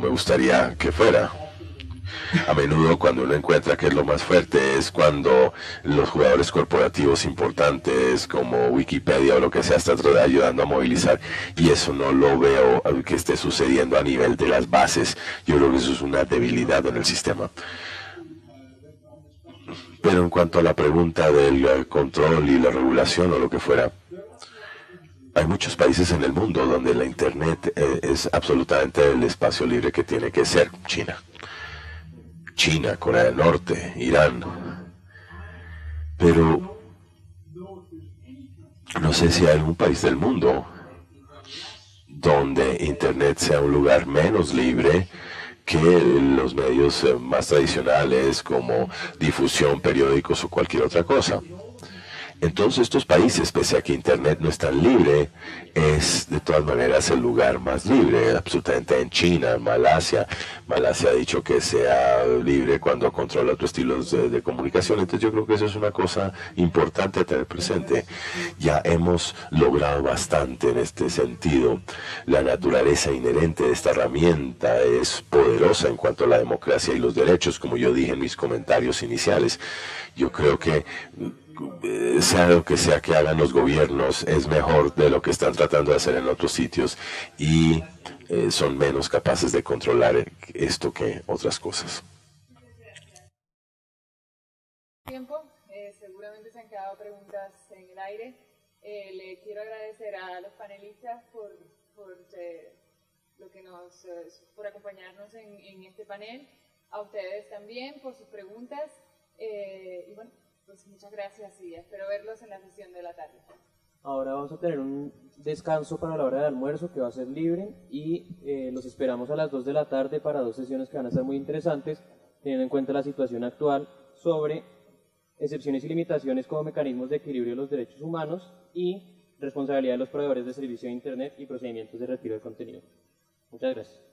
me gustaría que fuera. A menudo cuando uno encuentra que es lo más fuerte es cuando los jugadores corporativos importantes como Wikipedia o lo que sea están ayudando a movilizar, y eso no lo veo que esté sucediendo a nivel de las bases. Yo creo que eso es una debilidad en el sistema. Pero en cuanto a la pregunta del control y la regulación o lo que fuera, hay muchos países en el mundo donde la Internet es absolutamente el espacio libre que tiene que ser. China, Corea del Norte, Irán. Pero no sé si hay algún país del mundo donde Internet sea un lugar menos libre que los medios más tradicionales como difusión, periódicos o cualquier otra cosa. En todos estos países, pese a que Internet no es tan libre, es de todas maneras el lugar más libre, absolutamente en China, en Malasia. Malasia ha dicho que sea libre cuando controla tus estilos de comunicación. Entonces yo creo que eso es una cosa importante a tener presente. Ya hemos logrado bastante en este sentido. La naturaleza inherente de esta herramienta es poderosa en cuanto a la democracia y los derechos, como yo dije en mis comentarios iniciales. Yo creo que sea lo que sea que hagan los gobiernos, es mejor de lo que están tratando de hacer en otros sitios y son menos capaces de controlar esto que otras cosas. Tiempo, seguramente se han quedado preguntas en el aire. Le quiero agradecer a los panelistas por acompañarnos en este panel, a ustedes también por sus preguntas y bueno, pues muchas gracias y espero verlos en la sesión de la tarde. Ahora vamos a tener un descanso para la hora de almuerzo que va a ser libre y los esperamos a las 2 de la tarde para 2 sesiones que van a ser muy interesantes, teniendo en cuenta la situación actual sobre excepciones y limitaciones como mecanismos de equilibrio de los derechos humanos y responsabilidad de los proveedores de servicio de Internet y procedimientos de retiro de contenido. Muchas gracias.